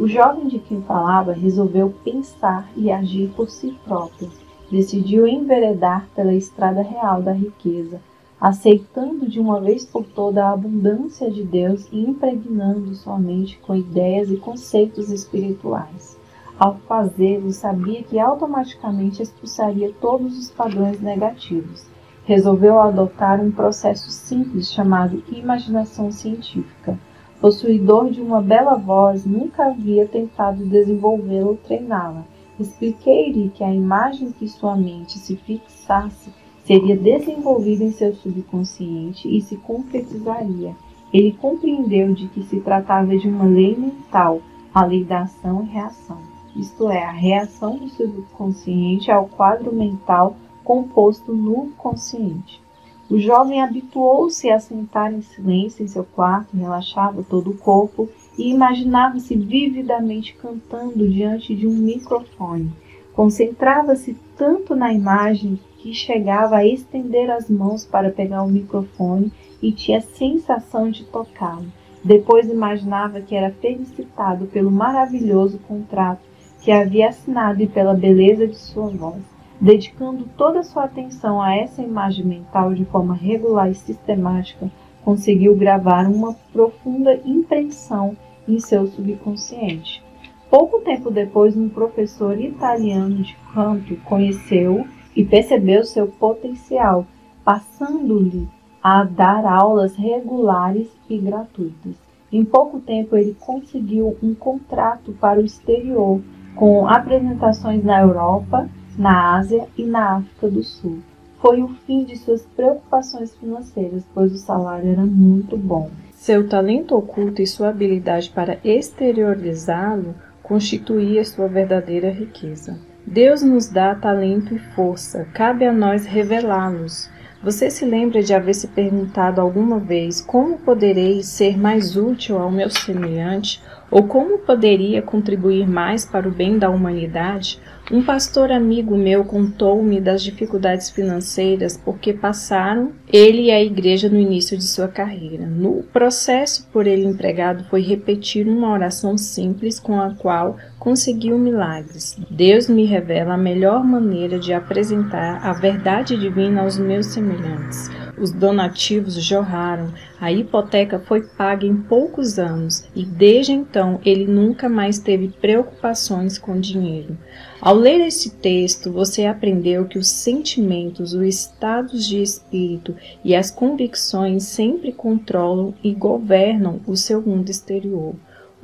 O jovem de quem falava resolveu pensar e agir por si próprio. Decidiu enveredar pela estrada real da riqueza, aceitando de uma vez por toda a abundância de Deus e impregnando sua mente com ideias e conceitos espirituais. Ao fazê-lo, sabia que automaticamente expulsaria todos os padrões negativos. Resolveu adotar um processo simples chamado imaginação científica. Possuidor de uma bela voz, nunca havia tentado desenvolvê-la ou treiná-la. Expliquei-lhe que a imagem que sua mente se fixasse seria desenvolvida em seu subconsciente e se concretizaria. Ele compreendeu de que se tratava de uma lei mental, a lei da ação e reação. Isto é, a reação do subconsciente ao quadro mental composto no consciente. O jovem habituou-se a sentar em silêncio em seu quarto, relaxava todo o corpo e imaginava-se vividamente cantando diante de um microfone. Concentrava-se tanto na imagem que chegava a estender as mãos para pegar o microfone e tinha a sensação de tocá-lo. Depois imaginava que era felicitado pelo maravilhoso contrato que havia assinado e pela beleza de sua voz. Dedicando toda a sua atenção a essa imagem mental de forma regular e sistemática, conseguiu gravar uma profunda impressão em seu subconsciente. Pouco tempo depois, um professor italiano de canto conheceu e percebeu seu potencial, passando-lhe a dar aulas regulares e gratuitas. Em pouco tempo, ele conseguiu um contrato para o exterior, com apresentações na Europa, na Ásia e na África do Sul. Foi o fim de suas preocupações financeiras, pois o salário era muito bom. Seu talento oculto e sua habilidade para exteriorizá-lo constituía sua verdadeira riqueza. Deus nos dá talento e força, cabe a nós revelá-los. Você se lembra de haver se perguntado alguma vez como poderei ser mais útil ao meu semelhante ou como poderia contribuir mais para o bem da humanidade? Um pastor amigo meu contou-me das dificuldades financeiras porque passaram ele e a igreja no início de sua carreira. No processo por ele empregado foi repetir uma oração simples com a qual conseguiu milagres. Deus me revela a melhor maneira de apresentar a verdade divina aos meus semelhantes. Os donativos jorraram, a hipoteca foi paga em poucos anos e desde então ele nunca mais teve preocupações com dinheiro. Ao ler esse texto, você aprendeu que os sentimentos, os estados de espírito e as convicções sempre controlam e governam o seu mundo exterior.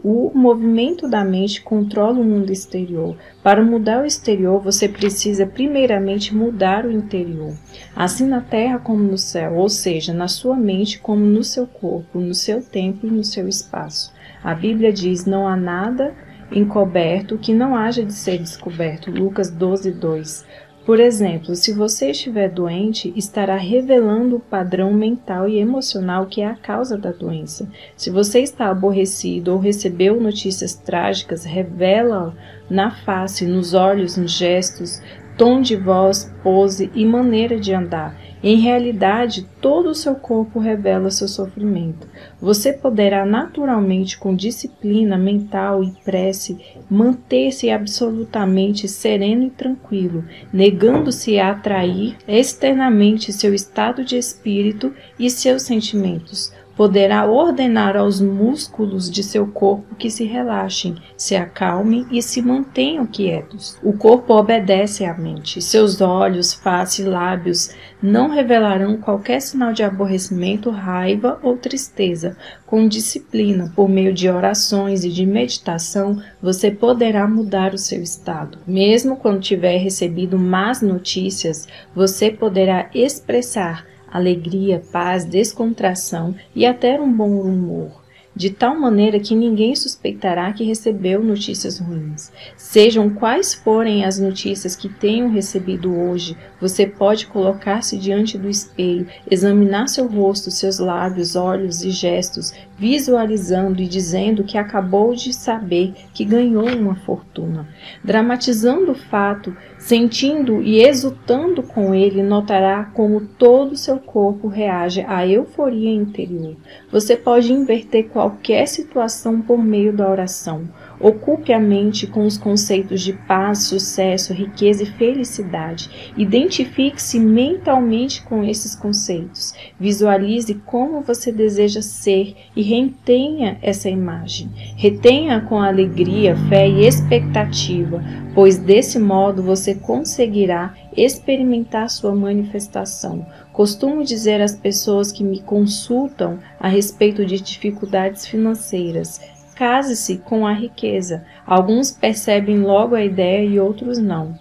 O movimento da mente controla o mundo exterior. Para mudar o exterior, você precisa primeiramente mudar o interior. Assim na terra como no céu, ou seja, na sua mente como no seu corpo, no seu tempo e no seu espaço. A Bíblia diz, não há nada encoberto que não haja de ser descoberto. Lucas 12:2. Por exemplo, se você estiver doente, estará revelando o padrão mental e emocional que é a causa da doença. Se você está aborrecido ou recebeu notícias trágicas, revela na face, nos olhos, nos gestos, tom de voz, pose e maneira de andar. Em realidade, todo o seu corpo revela seu sofrimento. Você poderá naturalmente, com disciplina mental e prece, manter-se absolutamente sereno e tranquilo, negando-se a atrair externamente seu estado de espírito e seus sentimentos. Poderá ordenar aos músculos de seu corpo que se relaxem, se acalmem e se mantenham quietos. O corpo obedece à mente. Seus olhos, face e lábios não revelarão qualquer sinal de aborrecimento, raiva ou tristeza. Com disciplina, por meio de orações e de meditação, você poderá mudar o seu estado. Mesmo quando tiver recebido más notícias, você poderá expressar alegria, paz, descontração e até um bom humor, de tal maneira que ninguém suspeitará que recebeu notícias ruins. Sejam quais forem as notícias que tenham recebido hoje, você pode colocar-se diante do espelho, examinar seu rosto, seus lábios, olhos e gestos, visualizando e dizendo que acabou de saber que ganhou uma fortuna. Dramatizando o fato, sentindo e exultando com ele, notará como todo o seu corpo reage à euforia interior. Você pode inverter qualquer situação por meio da oração. Ocupe a mente com os conceitos de paz, sucesso, riqueza e felicidade. Identifique-se mentalmente com esses conceitos. Visualize como você deseja ser e retenha essa imagem. Retenha com alegria, fé e expectativa, pois desse modo você conseguirá experimentar sua manifestação. Costumo dizer às pessoas que me consultam a respeito de dificuldades financeiras: case-se com a riqueza. Alguns percebem logo a ideia e outros não.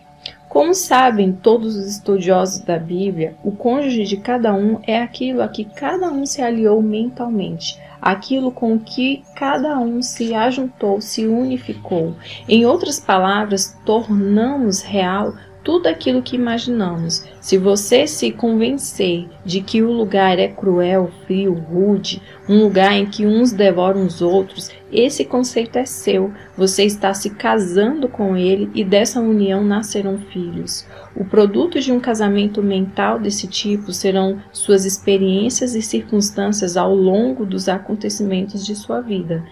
Como sabem todos os estudiosos da Bíblia, o cônjuge de cada um é aquilo a que cada um se aliou mentalmente, aquilo com que cada um se ajuntou, se unificou. Em outras palavras, tornamos real tudo aquilo que imaginamos. Se você se convencer de que o lugar é cruel, frio, rude, um lugar em que uns devoram os outros, esse conceito é seu. Você está se casando com ele e dessa união nascerão filhos. O produto de um casamento mental desse tipo serão suas experiências e circunstâncias ao longo dos acontecimentos de sua vida.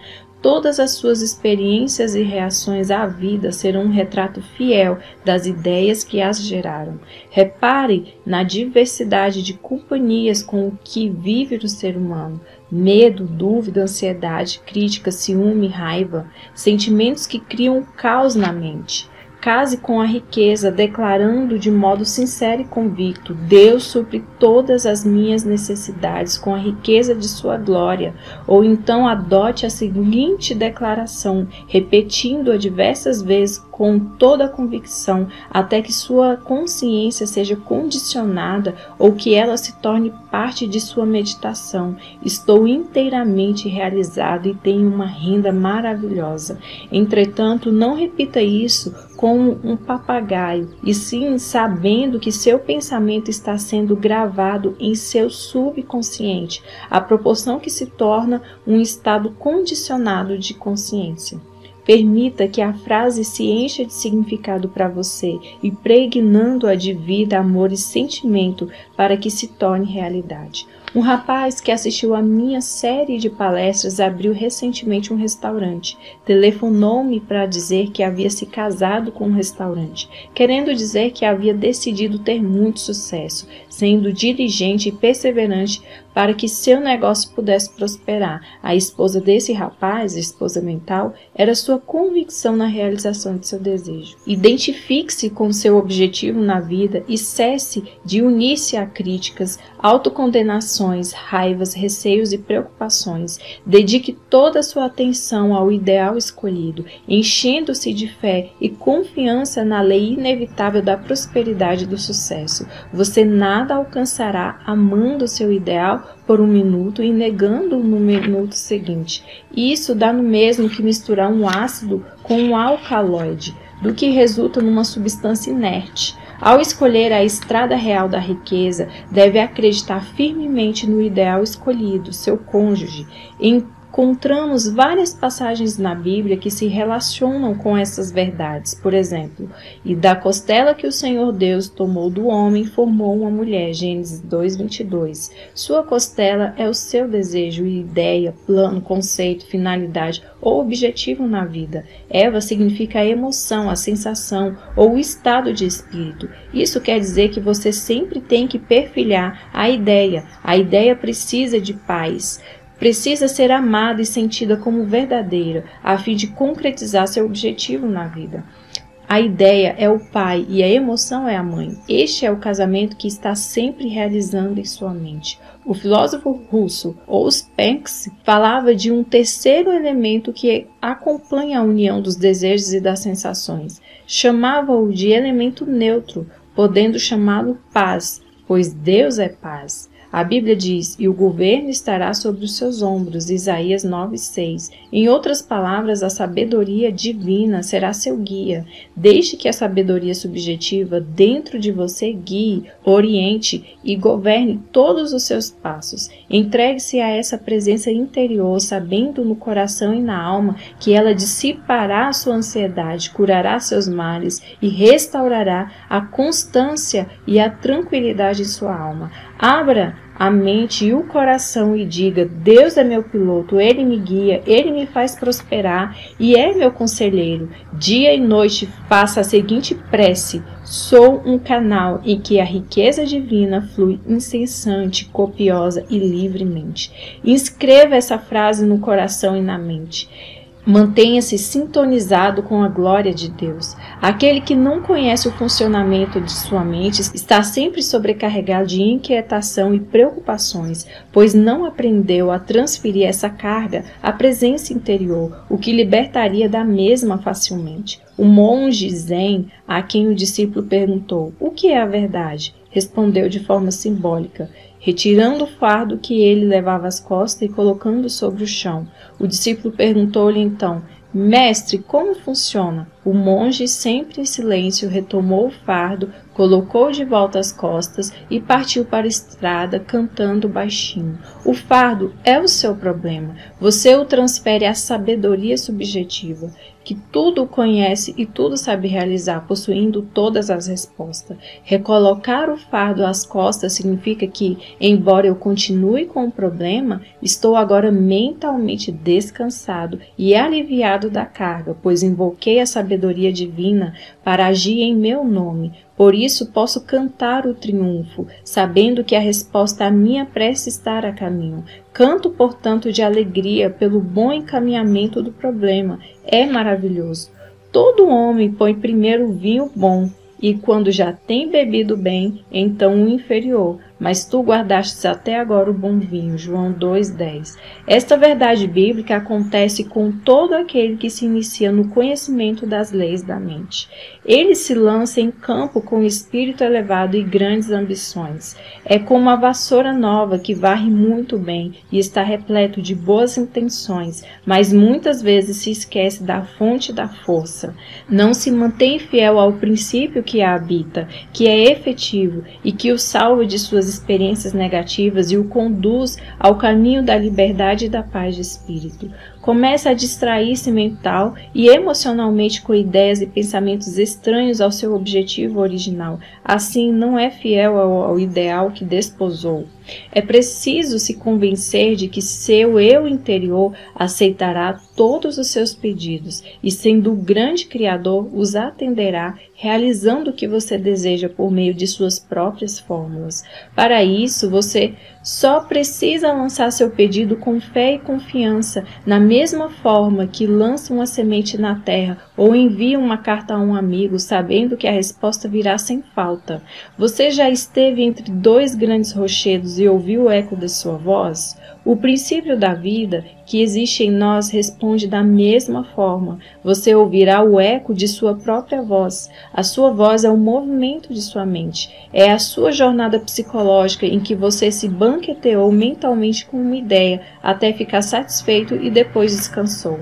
Todas as suas experiências e reações à vida serão um retrato fiel das ideias que as geraram. Repare na diversidade de companhias com que vive o ser humano. Medo, dúvida, ansiedade, crítica, ciúme, raiva, sentimentos que criam caos na mente. Case com a riqueza, declarando de modo sincero e convicto: Deus supre todas as minhas necessidades com a riqueza de sua glória. Ou então adote a seguinte declaração, repetindo-a diversas vezes com toda a convicção, até que sua consciência seja condicionada ou que ela se torne parte de sua meditação. Estou inteiramente realizado e tenho uma renda maravilhosa. Entretanto, não repita isso como um papagaio, e sim sabendo que seu pensamento está sendo gravado em seu subconsciente, à proporção que se torna um estado condicionado de consciência. Permita que a frase se encha de significado para você, impregnando-a de vida, amor e sentimento para que se torne realidade. Um rapaz que assistiu a minha série de palestras abriu recentemente um restaurante. Telefonou-me para dizer que havia se casado com um restaurante, querendo dizer que havia decidido ter muito sucesso, sendo diligente e perseverante para que seu negócio pudesse prosperar. A esposa desse rapaz, a esposa mental, era sua convicção na realização de seu desejo. Identifique-se com seu objetivo na vida e cesse de unir-se a críticas, autocondenações, raivas, receios e preocupações. Dedique toda a sua atenção ao ideal escolhido, enchendo-se de fé e confiança na lei inevitável da prosperidade e do sucesso. Você nada alcançará amando seu ideal por um minuto e negando-o no minuto seguinte. Isso dá no mesmo que misturar um ácido com um alcaloide, do que resulta numa substância inerte. Ao escolher a estrada real da riqueza, deve acreditar firmemente no ideal escolhido, seu cônjuge. Encontramos várias passagens na Bíblia que se relacionam com essas verdades. Por exemplo, e da costela que o Senhor Deus tomou do homem, formou uma mulher, Gênesis 2:22. Sua costela é o seu desejo, ideia, plano, conceito, finalidade ou objetivo na vida. Eva significa a emoção, a sensação ou o estado de espírito. Isso quer dizer que você sempre tem que perfilhar a ideia. A ideia precisa de paz. Precisa ser amada e sentida como verdadeira, a fim de concretizar seu objetivo na vida. A ideia é o pai e a emoção é a mãe. Este é o casamento que está sempre realizando em sua mente. O filósofo russo Ouspensky falava de um terceiro elemento que acompanha a união dos desejos e das sensações. Chamava-o de elemento neutro, podendo chamá-lo paz, pois Deus é paz. A Bíblia diz, e o governo estará sobre os seus ombros, Isaías 9:6. Em outras palavras, a sabedoria divina será seu guia. Deixe que a sabedoria subjetiva dentro de você guie, oriente e governe todos os seus passos. Entregue-se a essa presença interior, sabendo no coração e na alma que ela dissipará a sua ansiedade, curará seus males e restaurará a constância e a tranquilidade em sua alma. Abra a mente e o coração e diga: Deus é meu piloto, Ele me guia, Ele me faz prosperar e é meu conselheiro. Dia e noite faça a seguinte prece: sou um canal em que a riqueza divina flui incessante, copiosa e livremente. Inscreva essa frase no coração e na mente. Mantenha-se sintonizado com a glória de Deus. Aquele que não conhece o funcionamento de sua mente está sempre sobrecarregado de inquietação e preocupações, pois não aprendeu a transferir essa carga à presença interior, o que libertaria da mesma facilmente. O monge Zen, a quem o discípulo perguntou: "O que é a verdade?", respondeu de forma simbólica, retirando o fardo que ele levava às costas e colocando sobre o chão. O discípulo perguntou-lhe então: "Mestre, como funciona?" O monge, sempre em silêncio, retomou o fardo, colocou de volta as costas e partiu para a estrada, cantando baixinho. O fardo é o seu problema. Você o transfere à sabedoria subjetiva, que tudo conhece e tudo sabe realizar, possuindo todas as respostas. Recolocar o fardo às costas significa que, embora eu continue com o problema, estou agora mentalmente descansado e aliviado da carga, pois invoquei a sabedoria divina para agir em meu nome. Por isso posso cantar o triunfo, sabendo que a resposta à minha prece está a caminho. Canto, portanto, de alegria pelo bom encaminhamento do problema. É maravilhoso. Todo homem põe primeiro o vinho bom, e quando já tem bebido bem, então o inferior. mas tu guardaste até agora o bom vinho. João 2,10. Esta verdade bíblica acontece com todo aquele que se inicia no conhecimento das leis da mente. Ele se lança em campo com espírito elevado e grandes ambições. É como a vassoura nova que varre muito bem e está repleto de boas intenções, mas muitas vezes se esquece da fonte da força. Não se mantém fiel ao princípio que a habita, que é efetivo e que o salva de suas experiências negativas e o conduz ao caminho da liberdade e da paz de espírito. Começa a distrair-se mental e emocionalmente com ideias e pensamentos estranhos ao seu objetivo original. Assim, não é fiel ao ideal que desposou. É preciso se convencer de que seu eu interior aceitará todos os seus pedidos e, sendo o grande Criador, os atenderá, realizando o que você deseja por meio de suas próprias fórmulas. Para isso, você só precisa lançar seu pedido com fé e confiança, na mesma forma que lança uma semente na terra ou envia uma carta a um amigo, sabendo que a resposta virá sem falta. Você já esteve entre dois grandes rochedos e ouviu o eco da sua voz? O princípio da vida que existe em nós responde da mesma forma. Você ouvirá o eco de sua própria voz. A sua voz é o movimento de sua mente. É a sua jornada psicológica em que você se banqueteou mentalmente com uma ideia até ficar satisfeito e depois descansou.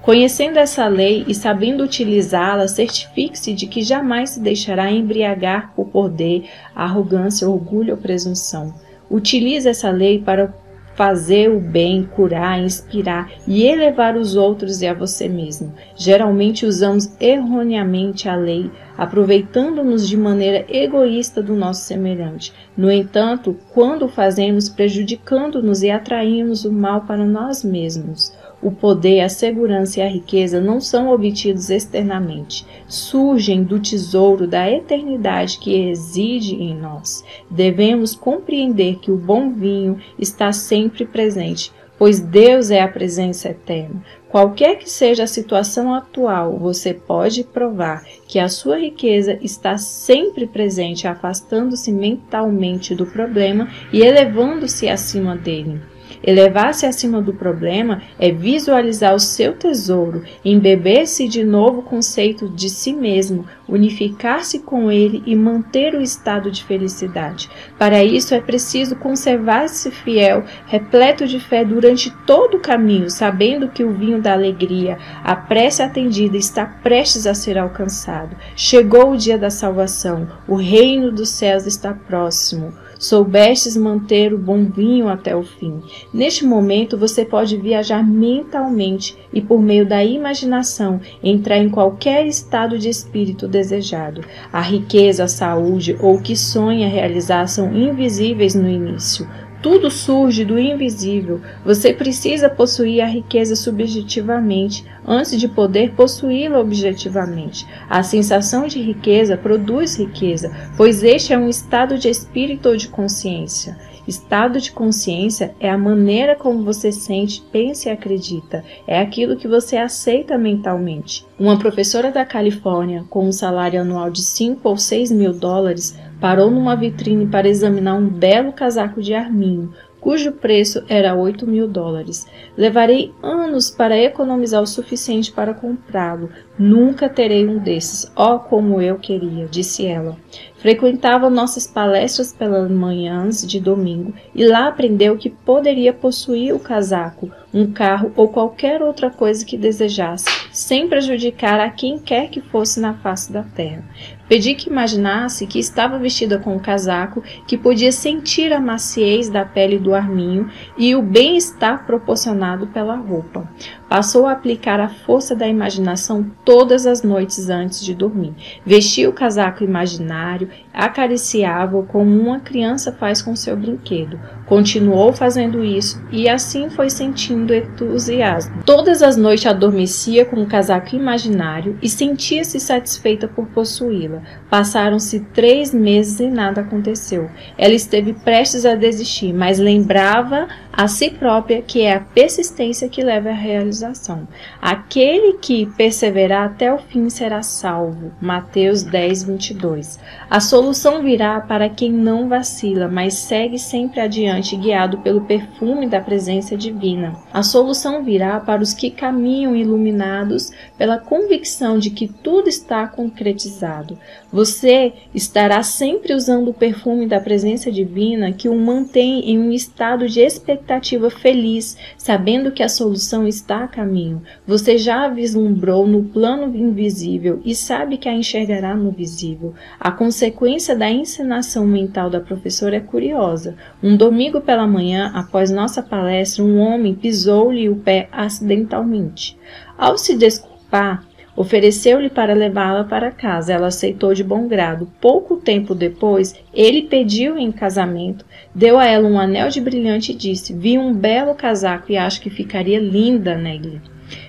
Conhecendo essa lei e sabendo utilizá-la, certifique-se de que jamais se deixará embriagar por poder, arrogância, orgulho ou presunção. Utilize essa lei para fazer o bem, curar, inspirar e elevar os outros e a você mesmo. Geralmente usamos erroneamente a lei, aproveitando-nos de maneira egoísta do nosso semelhante. No entanto, quando o fazemos, prejudicando-nos e atraímos o mal para nós mesmos. O poder, a segurança e a riqueza não são obtidos externamente. Surgem do tesouro da eternidade que reside em nós. Devemos compreender que o bom vinho está sempre presente, pois Deus é a presença eterna. Qualquer que seja a situação atual, você pode provar que a sua riqueza está sempre presente, afastando-se mentalmente do problema e elevando-se acima dele. Elevar-se acima do problema é visualizar o seu tesouro, embeber-se de novo o conceito de si mesmo, unificar-se com ele e manter o estado de felicidade. Para isso é preciso conservar-se fiel, repleto de fé durante todo o caminho, sabendo que o vinho da alegria, a prece atendida, está prestes a ser alcançado. Chegou o dia da salvação, o reino dos céus está próximo. Soubestes manter o bom vinho até o fim. Neste momento você pode viajar mentalmente e por meio da imaginação entrar em qualquer estado de espírito desejado. A riqueza, a saúde ou o que sonha realizar são invisíveis no início. Tudo surge do invisível. Você precisa possuir a riqueza subjetivamente antes de poder possuí-la objetivamente. A sensação de riqueza produz riqueza, pois este é um estado de espírito ou de consciência. Estado de consciência é a maneira como você sente, pensa e acredita. É aquilo que você aceita mentalmente. Uma professora da Califórnia, com um salário anual de 5 ou 6 mil dólares, parou numa vitrine para examinar um belo casaco de arminho, cujo preço era 8 mil dólares. Levarei anos para economizar o suficiente para comprá-lo. Nunca terei um desses. Oh, como eu queria, disse ela. Frequentava nossas palestras pelas manhãs de domingo e lá aprendeu que poderia possuir o casaco, um carro ou qualquer outra coisa que desejasse, sem prejudicar a quem quer que fosse na face da terra. Pedi que imaginasse que estava vestida com um casaco, que podia sentir a maciez da pele do arminho e o bem-estar proporcionado pela roupa. Passou a aplicar a força da imaginação todas as noites antes de dormir. Vestia o casaco imaginário, acariciava-o como uma criança faz com seu brinquedo. Continuou fazendo isso e assim foi sentindo entusiasmo. Todas as noites adormecia com o casaco imaginário e sentia-se satisfeita por possuí-la. Passaram-se 3 meses e nada aconteceu. Ela esteve prestes a desistir, mas lembrava a si própria, que é a persistência que leva à realização. Aquele que perseverar até o fim será salvo. Mateus 10, 22. A solução virá para quem não vacila, mas segue sempre adiante, guiado pelo perfume da presença divina. A solução virá para os que caminham iluminados pela convicção de que tudo está concretizado. Você estará sempre usando o perfume da presença divina que o mantém em um estado de expectativa feliz, sabendo que a solução está a caminho. Você já a vislumbrou no plano invisível e sabe que a enxergará no visível. A consequência da encenação mental da professora é curiosa. Um domingo pela manhã, após nossa palestra, um homem pisou-lhe o pé acidentalmente. Ao se desculpar, ofereceu-lhe para levá-la para casa. Ela aceitou de bom grado. Pouco tempo depois, ele pediu em casamento, deu a ela um anel de brilhante e disse: "Vi um belo casaco e acho que ficaria linda nele."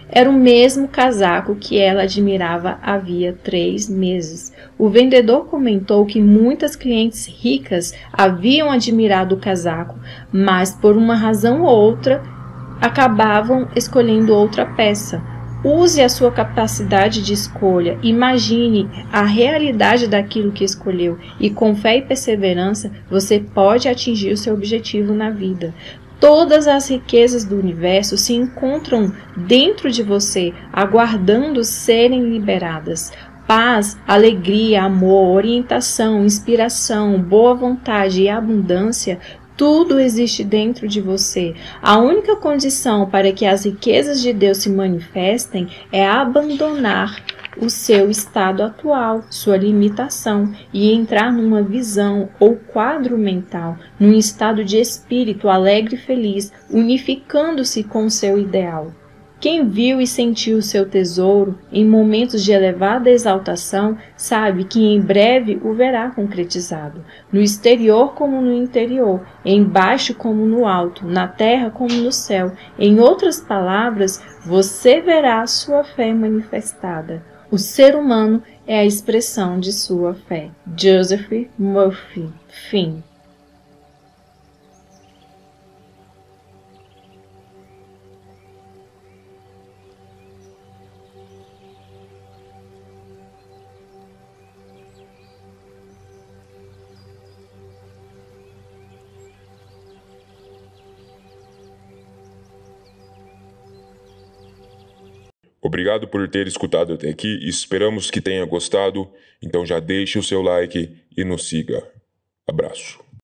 Era o mesmo casaco que ela admirava havia 3 meses. O vendedor comentou que muitas clientes ricas haviam admirado o casaco, mas por uma razão ou outra acabavam escolhendo outra peça. Use a sua capacidade de escolha, imagine a realidade daquilo que escolheu e com fé e perseverança você pode atingir o seu objetivo na vida. Todas as riquezas do universo se encontram dentro de você, aguardando serem liberadas. Paz, alegria, amor, orientação, inspiração, boa vontade e abundância, tudo existe dentro de você. A única condição para que as riquezas de Deus se manifestem é abandonar o seu estado atual, sua limitação, e entrar numa visão ou quadro mental, num estado de espírito alegre e feliz, unificando-se com o seu ideal. Quem viu e sentiu o seu tesouro em momentos de elevada exaltação sabe que em breve o verá concretizado, no exterior como no interior, embaixo como no alto, na terra como no céu. Em outras palavras, você verá sua fé manifestada. O ser humano é a expressão de sua fé. Joseph Murphy. Fim. Obrigado por ter escutado até aqui, esperamos que tenha gostado, então já deixe o seu like e nos siga. Abraço.